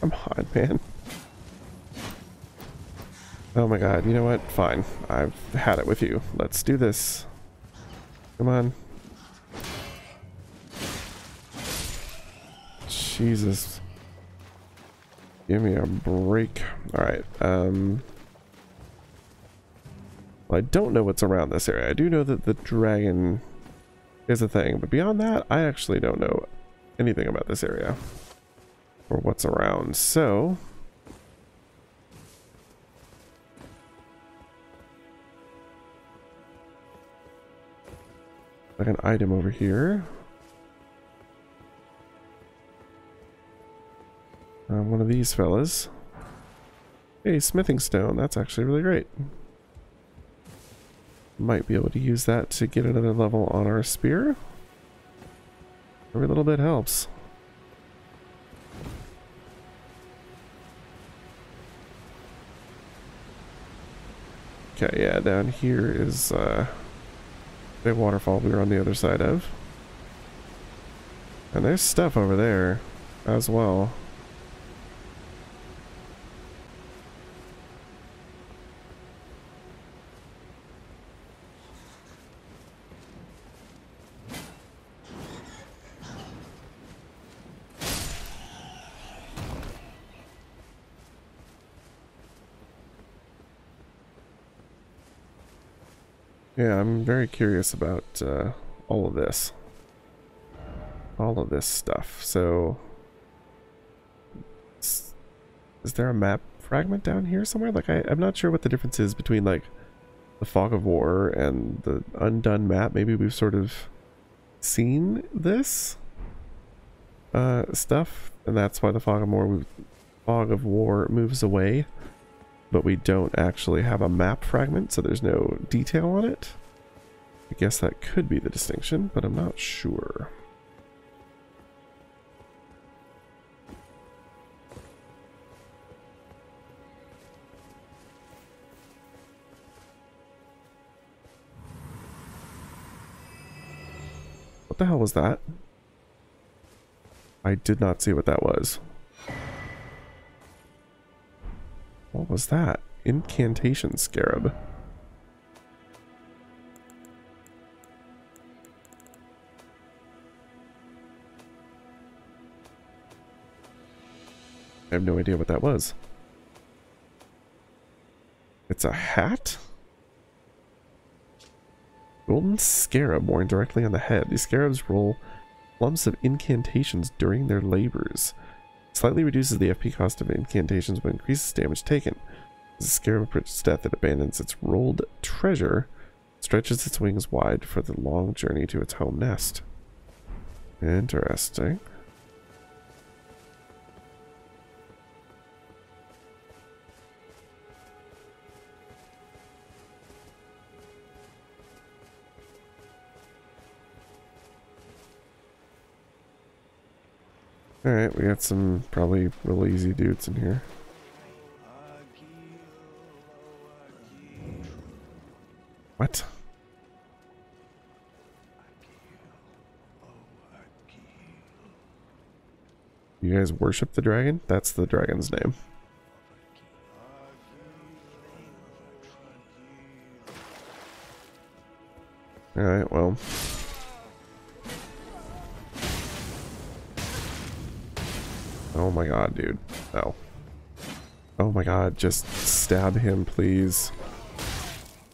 Come on, man. Oh my god, you know what? Fine. I've had it with you. Let's do this. Come on. Jesus. Give me a break. Alright, well, I don't know what's around this area. I do know that the dragon is a thing, but beyond that, I actually don't know anything about this area. Or what's around, so... like an item over here. One of these fellas. Hey, smithing stone. That's actually really great. Might be able to use that to get another level on our spear. Every little bit helps. Okay, yeah, down here is the waterfall we were on the other side of. And there's stuff over there as well. Yeah, I'm very curious about all of this. All of this stuff. So... is there a map fragment down here somewhere? Like, I'm not sure what the difference is between, like, the Fog of War and the Undone map, maybe we've sort of seen this stuff, and that's why the Fog of War moves away, but we don't actually have a map fragment, so there's no detail on it. I guess that could be the distinction, but I'm not sure. What the hell was that? I did not see what that was. What was that? Incantation Scarab. I have no idea what that was. It's a hat? Golden Scarab worn directly on the head. These scarabs roll lumps of incantations during their labors. Slightly reduces the FP cost of incantations but increases damage taken. As the scarab approaches death, it abandons its rolled treasure, stretches its wings wide for the long journey to its home nest. Interesting. Alright, we got some probably real easy dudes in here. What? You guys worship the dragon? That's the dragon's name. Alright, well... Oh my god, dude. Oh. Oh my god, just stab him, please.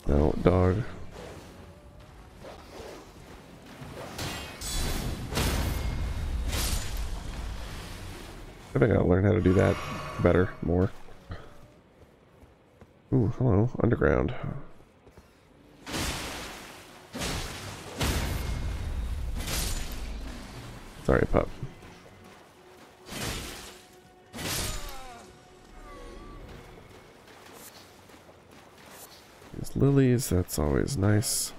No, dog. I think I gotta learn how to do that better, more. Ooh, hello, underground. Sorry, pup. Lilies, that's always nice.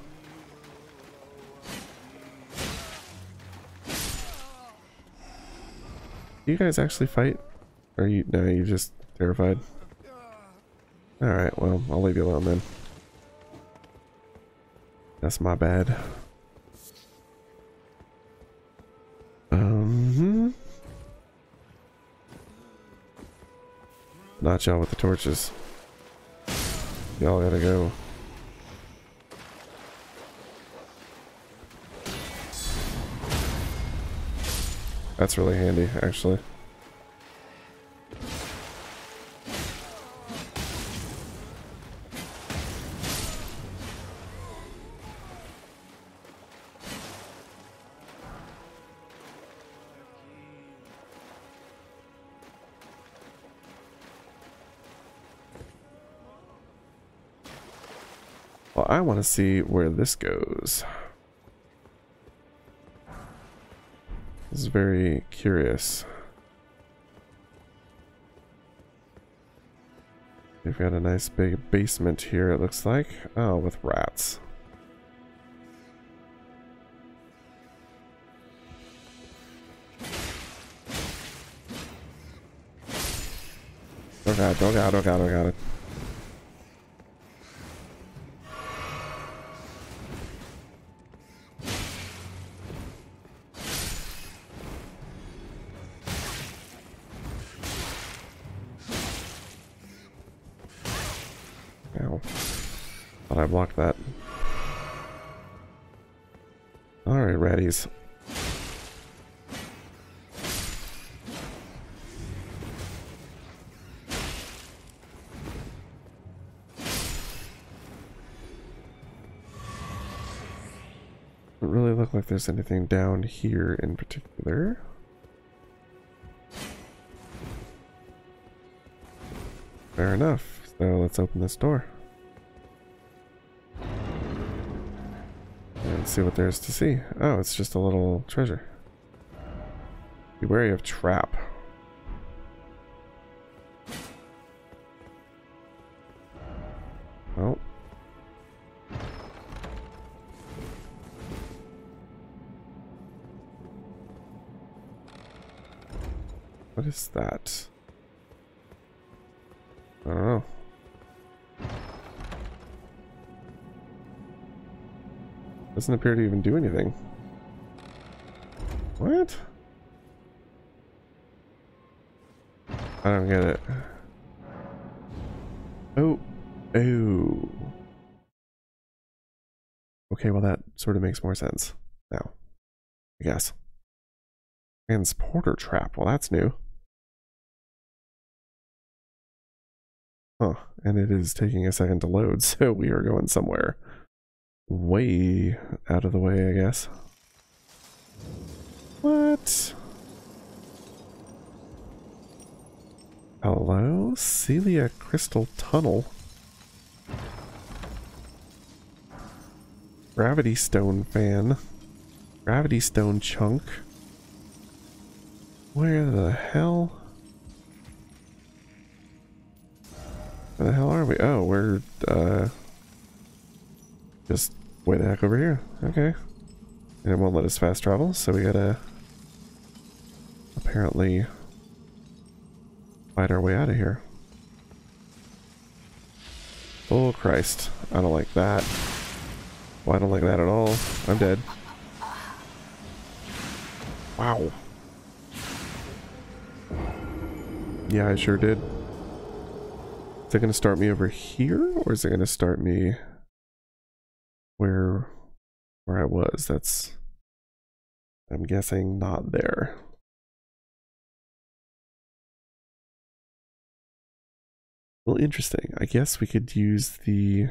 Do you guys actually fight? Or are you, no, you're just terrified? Alright, well, I'll leave you alone then. That's my bad. Not y'all with the torches. Y'all gotta go. That's really handy, actually. Well, I want to see where this goes. This is very curious. They've got a nice big basement here, it looks like. Oh, with rats. Oh god, oh god, oh god, oh god. I blocked that. Alright, ratties. Doesn't really look like there's anything down here in particular. Fair enough. So let's open this door. see what there is to see. Oh, it's just a little treasure. Be wary of trap. Oh. What is that? I don't know. Doesn't appear to even do anything. What? I don't get it. Oh. Oh. Okay, well that sort of makes more sense now, I guess. Transporter trap. Well, that's new. Huh. And it is taking a second to load, so we are going somewhere way out of the way, I guess. What? Hello? Celia Crystal Tunnel. Gravity Stone Fan. Gravity Stone Chunk. Where the hell? Where the hell are we? Oh, we're, just way the heck over here. Okay. And it won't let us fast travel, so we gotta apparently fight our way out of here. Oh, Christ. I don't like that. Well, I don't like that at all. I'm dead. Wow. Yeah, I sure did. Is it going to start me over here? Or is it going to start me where I was? That's... I'm guessing not there. Well, interesting. I guess we could use the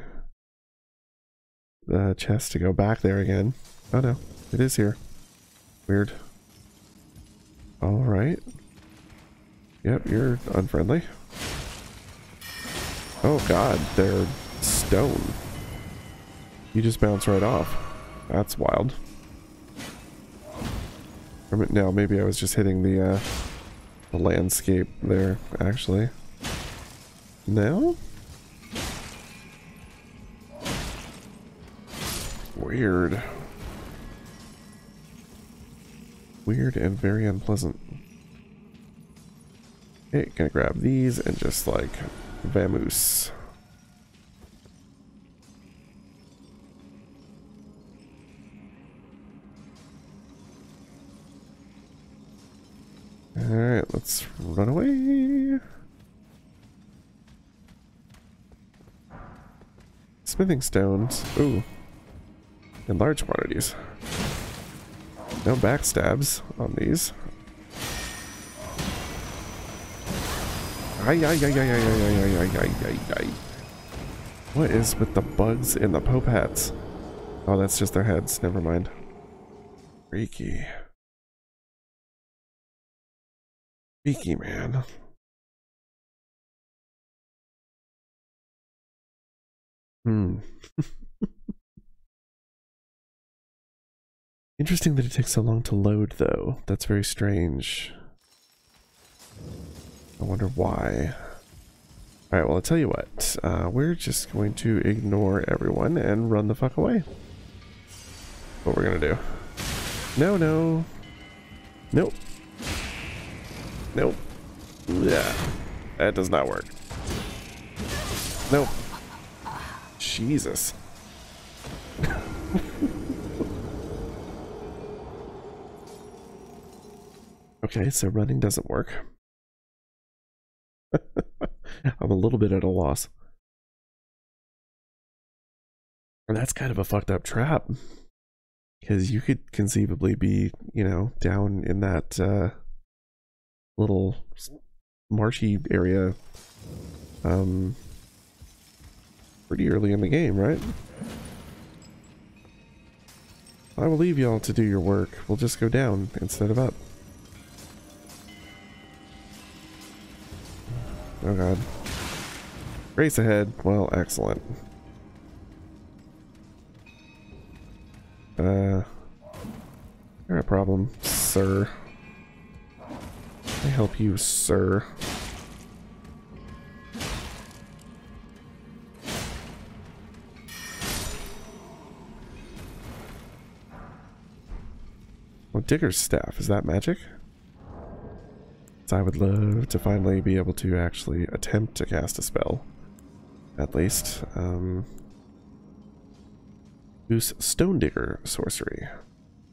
chest to go back there again. Oh no, it is here. Weird. Alright. Yep, you're unfriendly. Oh god, they're stone. You just bounce right off. That's wild. Now, maybe I was just hitting the landscape there, actually. No? Weird. Weird and very unpleasant. Okay, gonna grab these and just like vamoose. Alright, let's run away. Smithing stones. Ooh. In large quantities. No backstabs on these. What is with the bugs in the Pope hats? Oh, that's just their heads. Never mind. Freaky. Freaky, man. Hmm. Interesting that it takes so long to load, though. That's very strange. I wonder why. Alright, well, I'll tell you what. We're just going to ignore everyone and run the fuck away. What we're gonna do. No, no. Nope. Nope. Yeah. That does not work. Nope. Jesus. Okay, so running doesn't work. I'm a little bit at a loss. And that's kind of a fucked up trap. Because you could conceivably be, you know, down in that little marshy area pretty early in the game, right? I will leave y'all to do your work. We'll just go down instead of up. Oh god. Race ahead. Well, excellent. You're a problem, sir. Can I help you, sir? Well, Digger's Staff, is that magic? So I would love to finally be able to actually attempt to cast a spell. At least. Use Stone Digger Sorcery.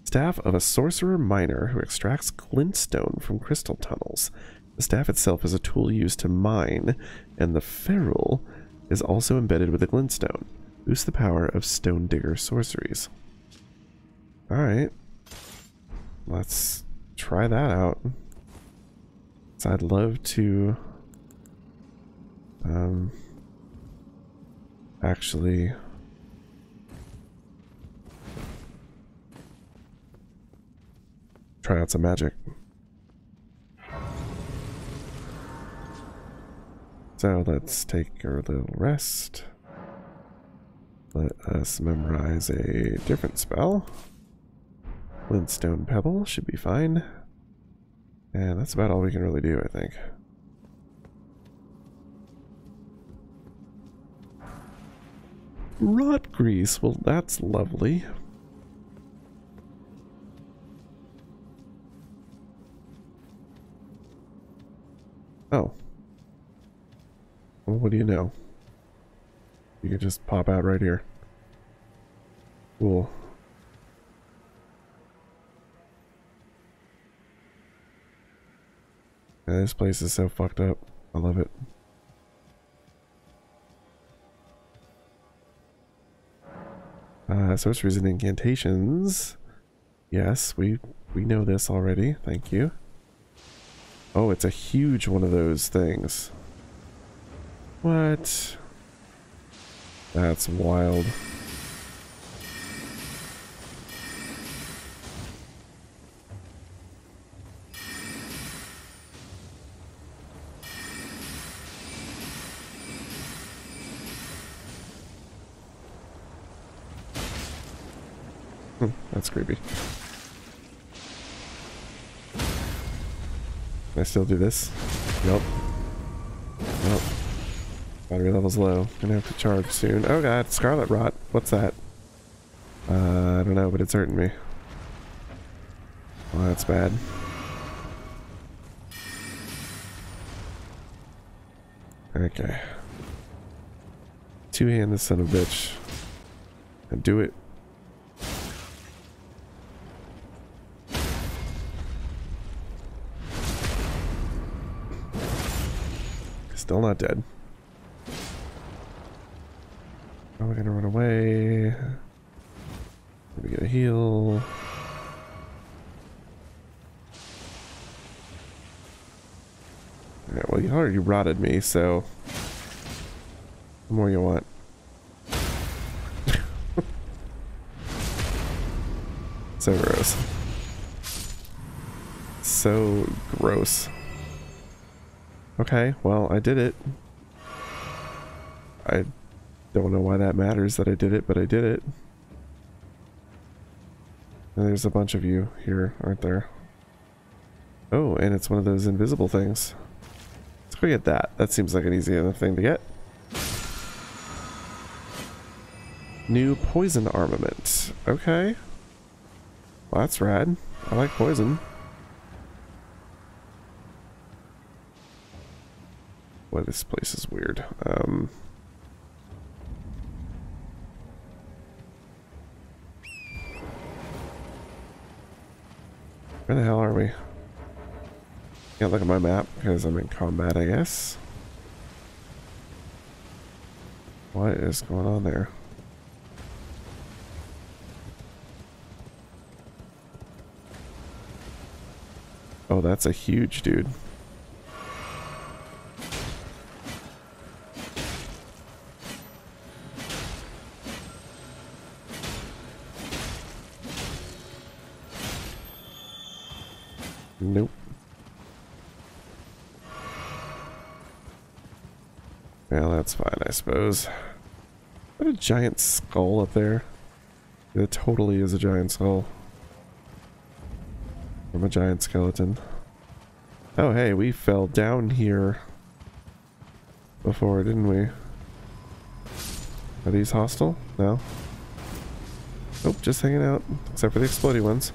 Staff of a sorcerer miner who extracts glintstone from crystal tunnels. The staff itself is a tool used to mine, and the ferrule is also embedded with a glintstone. Boost the power of Stone Digger sorceries. Alright. Let's try that out. So I'd love to actually try out some magic. So let's take a little rest. Let us memorize a different spell. Lindstone Pebble should be fine. And that's about all we can really do, I think. Rot Grease, well that's lovely. Oh. Well, what do you know? You can just pop out right here. Cool. This place is so fucked up. I love it. Sorceries and incantations. Yes, we know this already. Thank you. Oh, it's a huge one of those things. What? That's wild. That's creepy. Can I still do this? Nope. Nope. Battery level's low. Gonna have to charge soon. Oh god, Scarlet Rot. What's that? I don't know, but it's hurting me. Well, that's bad. Okay. Two-hand this son of a bitch. And do it. Still not dead. Oh, we're gonna run away. Let me get a heal. Alright, well, you already rotted me, so the more you want. So gross. So gross. Okay, well, I did it. I don't know why that matters that I did it, but I did it. And there's a bunch of you here, aren't there? Oh, and it's one of those invisible things. Let's go get that. That seems like an easy enough thing to get. New poison armament. Okay. Well, that's rad. I like poison. Boy, this place is weird. Where the hell are we? Can't look at my map because I'm in combat, I guess. What is going on there? Oh, that's a huge dude. Nope. Well, that's fine, I suppose. What a giant skull up there. It totally is a giant skull. From a giant skeleton. Oh hey, we fell down here before, didn't we? Are these hostile? No. Nope, just hanging out. Except for the explodey ones.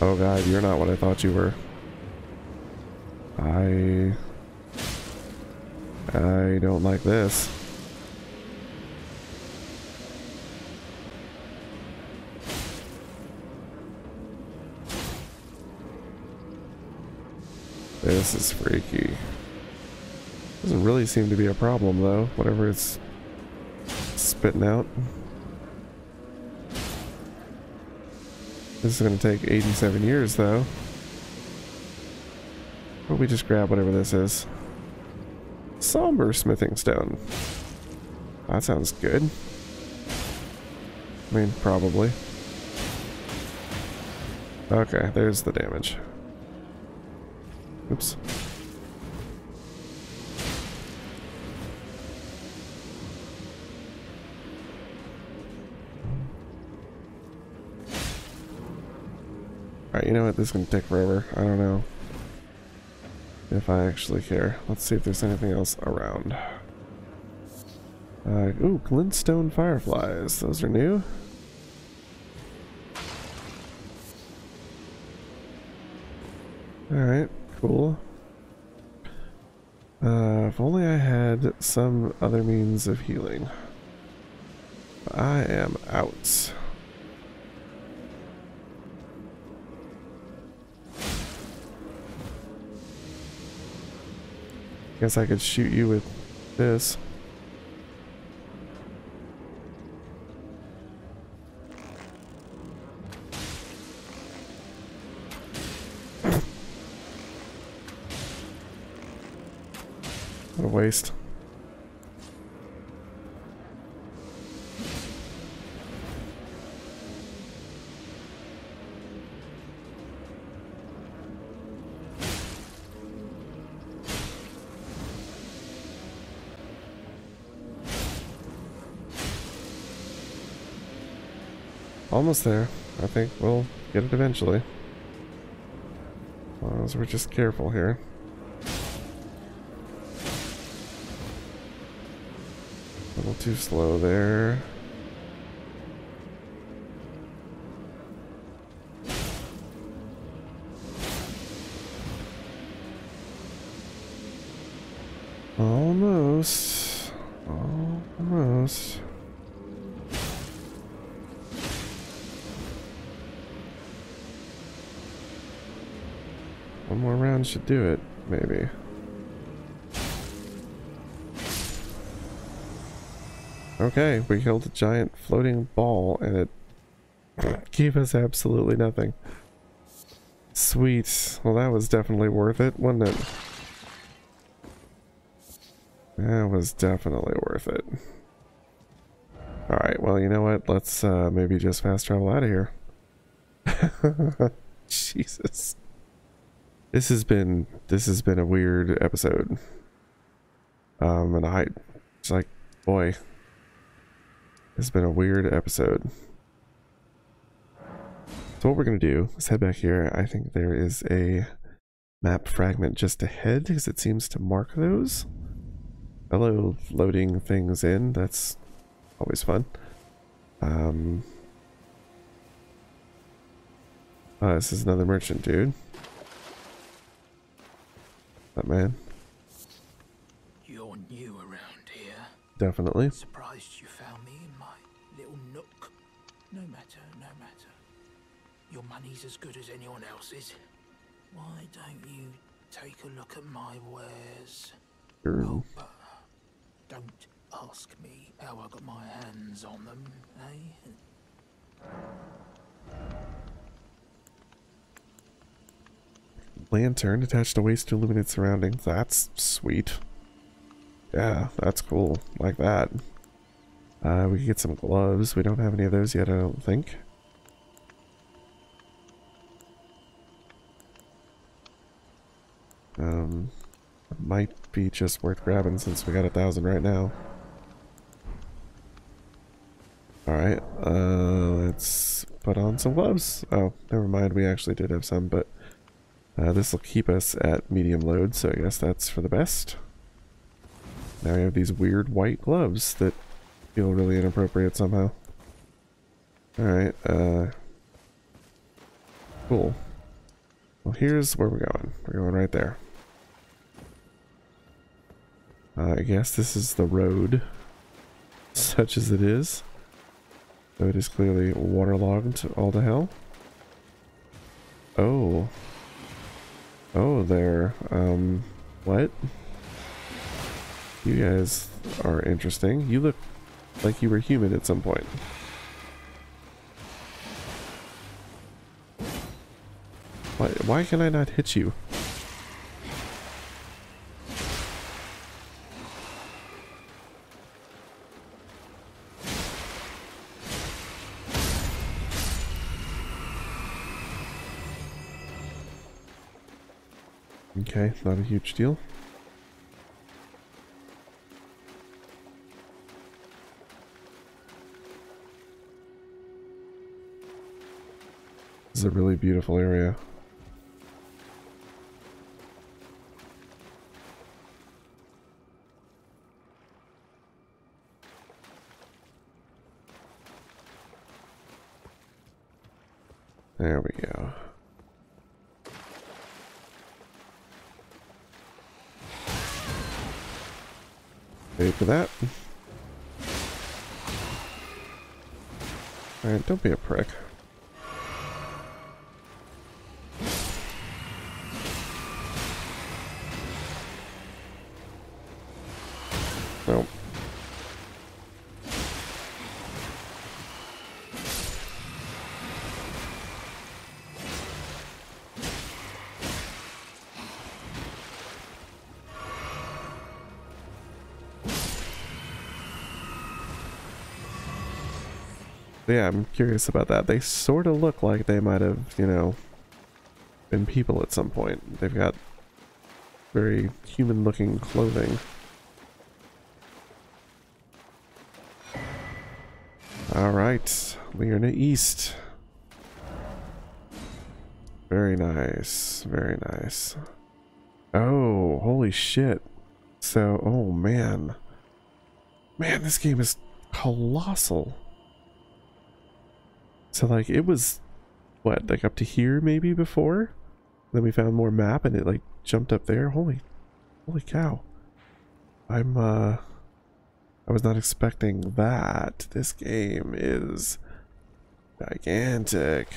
Oh god, you're not what I thought you were. I don't like this. This is freaky. Doesn't really seem to be a problem though, whatever it's spitting out. This is going to take 87 years though. But we just grab whatever this is. Somber Smithing Stone. That sounds good. I mean, probably. Okay, there's the damage. Oops. Alright, you know what? This is going to take forever. I don't know if I actually care. Let's see if there's anything else around. Ooh, Glintstone Fireflies. Those are new. Alright, cool. If only I had some other means of healing. I am out. Guess I could shoot you with this. What a waste. Almost there. I think we'll get it eventually. As long as we're just careful here. A little too slow there. Almost. Almost. One more round should do it, maybe. Okay, we killed a giant floating ball and it gave us absolutely nothing. Sweet. Well, that was definitely worth it, wasn't it? That was definitely worth it. Alright, well, you know what? Let's maybe just fast travel out of here. Jesus. This has been a weird episode. And it's like, boy, it's been a weird episode. So what we're gonna do is head back here. I think there is a map fragment just ahead because it seems to mark those. Hello, loading things in. That's always fun. This is another merchant dude. That man. You're new around here. Definitely. Surprised you found me in my little nook. No matter, no matter. Your money's as good as anyone else's. Why don't you take a look at my wares? Sure. Oh, but don't ask me how I got my hands on them, eh? Lantern attached to waste to illuminate surroundings. That's sweet. Yeah, that's cool. Like that. We can get some gloves. We don't have any of those yet, I don't think. Might be just worth grabbing since we got 1,000 right now. Alright, let's put on some gloves. Oh, never mind, we actually did have some, but this will keep us at medium load, so I guess that's for the best. Now we have these weird white gloves that feel really inappropriate somehow. Alright, cool. Well, here's where we're going. We're going right there. I guess this is the road, such as it is. So it is clearly waterlogged all to hell. Oh. Oh there. What? You guys are interesting. You look like you were human at some point. Why can I not hit you? Okay, not a huge deal. This is a really beautiful area. There we go. Wait for that. Alright, don't be a prick. Nope. Yeah, I'm curious about that. They sort of look like they might have, you know, been people at some point. They've got very human-looking clothing. Alright, we are in the east. Very nice, very nice. Oh, holy shit. So, oh man. Man, this game is colossal. So, like, it was, what, like up to here maybe before? Then we found more map and it, like, jumped up there. Holy cow. I was not expecting that. This game is gigantic.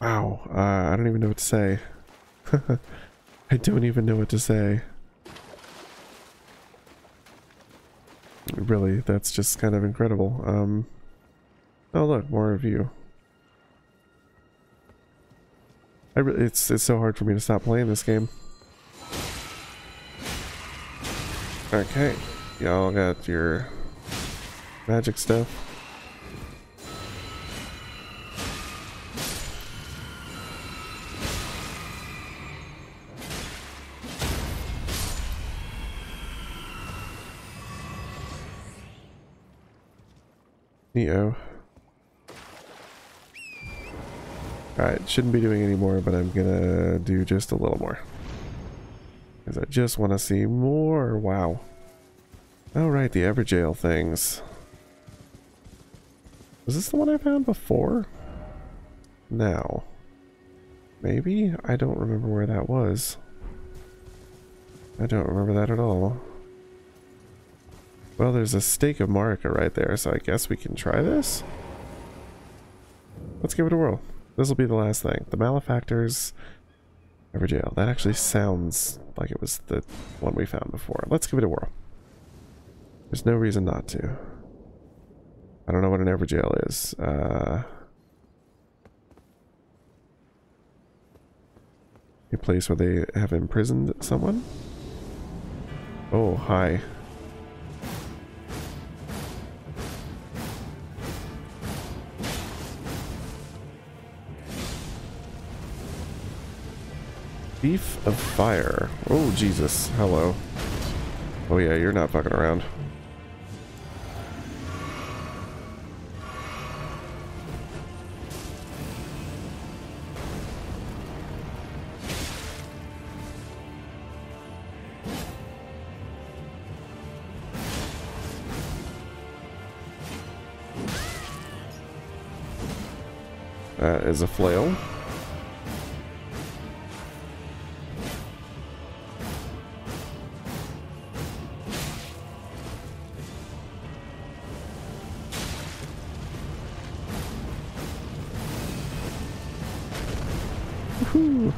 Wow. I don't even know what to say. I don't even know what to say. Really, that's just kind of incredible. Oh look, more of you. It's so hard for me to stop playing this game. Okay, y'all got your magic stuff. Neo. Alright, shouldn't be doing any more, but I'm gonna do just a little more. Because I just want to see more. Wow. Alright, the Evergaol things. Was this the one I found before? No. Maybe? I don't remember where that was. I don't remember that at all. Well, there's a stake of Marika right there, so I guess we can try this? Let's give it a whirl. This will be the last thing. The Malefactor's Evergaol. That actually sounds like it was the one we found before. Let's give it a whirl. There's no reason not to. I don't know what an Evergaol is. A place where they have imprisoned someone? Oh, hi. Thief of Fire. Oh, Jesus. Hello. Oh, yeah, you're not fucking around. That is a flail. Woohoo!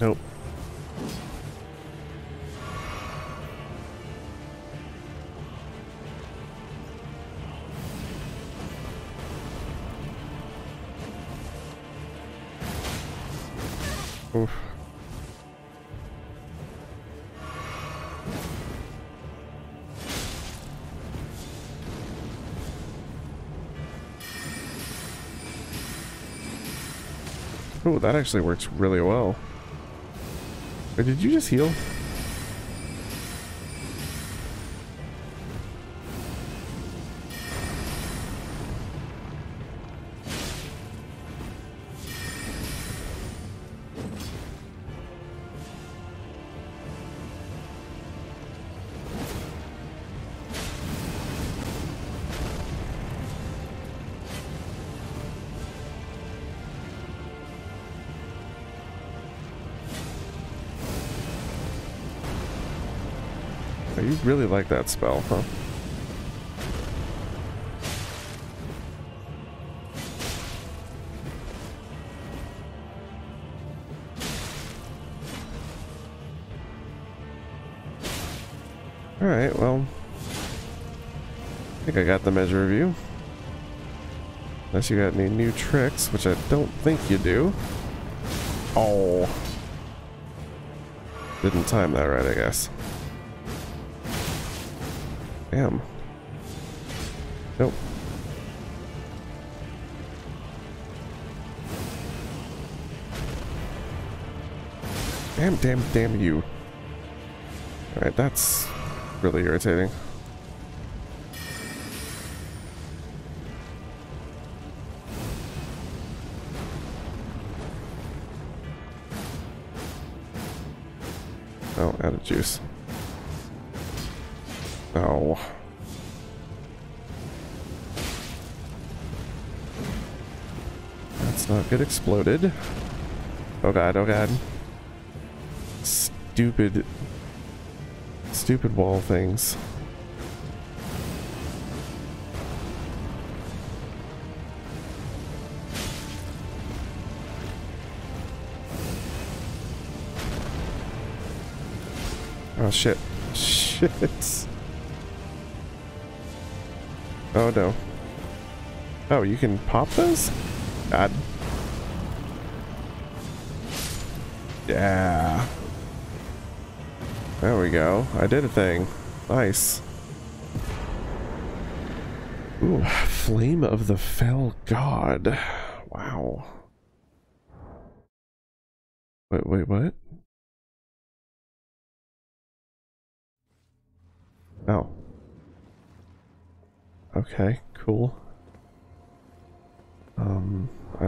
Nope. Oof. Oh, that actually works really well. Or did you just heal? You really like that spell, huh? Alright, well, I think I got the measure of you. Unless you got any new tricks, which I don't think you do. Oh. Didn't time that right, I guess. Damn. Nope. Damn you. Alright, that's really irritating. Oh, out of juice. Oh. Let's not get exploded. Oh god, oh god. Stupid. Stupid wall things. Oh shit. Shit. Oh no. Oh, you can pop those? God. Yeah. There we go. I did a thing. Nice. Ooh, Flame of the Fell God. Wow. Wait, what? Oh. Okay, cool.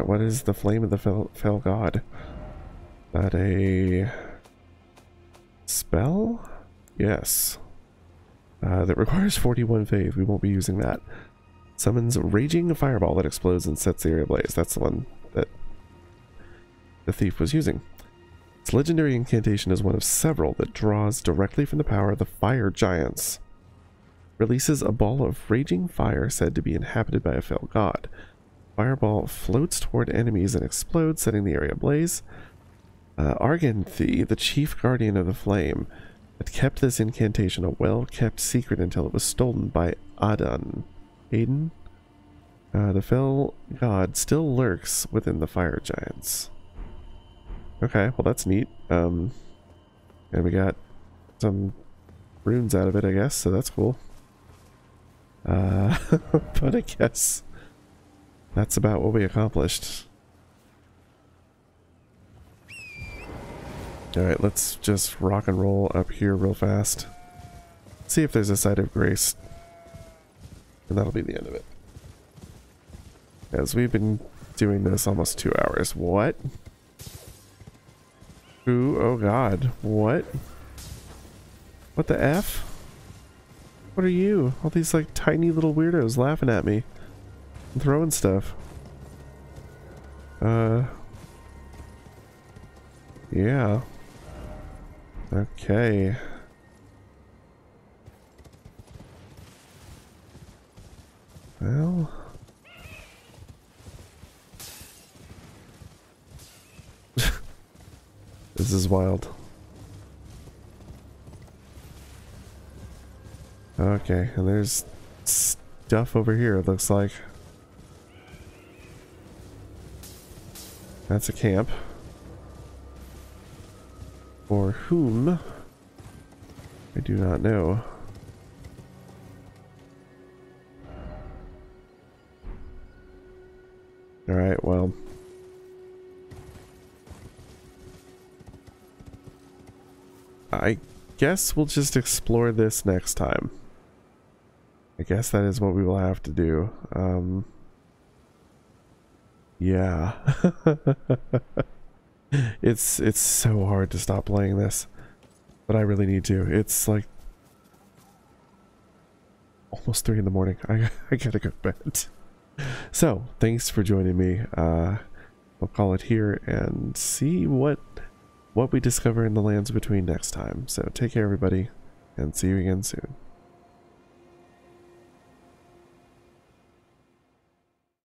What is the Flame of the Fell God? Is that a spell? Yes. That requires 41 faith. We won't be using that. Summons a raging fireball that explodes and sets the area ablaze. That's the one that the thief was using. Its legendary incantation is one of several that draws directly from the power of the fire giants. Releases a ball of raging fire said to be inhabited by a fell god. Fireball floats toward enemies and explodes, setting the area ablaze. Argenthi, the chief guardian of the flame, had kept this incantation a well-kept secret until it was stolen by Adan. Aiden? The fell god still lurks within the fire giants. Okay, well that's neat. And we got some runes out of it, I guess, so that's cool. But I guess that's about what we accomplished. Alright, let's just rock and roll up here real fast. See if there's a side of grace. And that'll be the end of it. As we've been doing this almost 2 hours. What? Who? Oh god. What? What the F? What are you? All these like tiny little weirdos laughing at me. And throwing stuff. Yeah. Okay. Well. This is wild. Okay, and there's stuff over here, it looks like. That's a camp. For whom? I do not know. Alright, well. I guess we'll just explore this next time. I guess that is what we will have to do. Yeah. It's so hard to stop playing this, but I really need to. It's like almost 3 in the morning. I gotta go to bed. So thanks for joining me. We'll call it here and see what we discover in the lands between next time. So take care everybody, and see you again soon.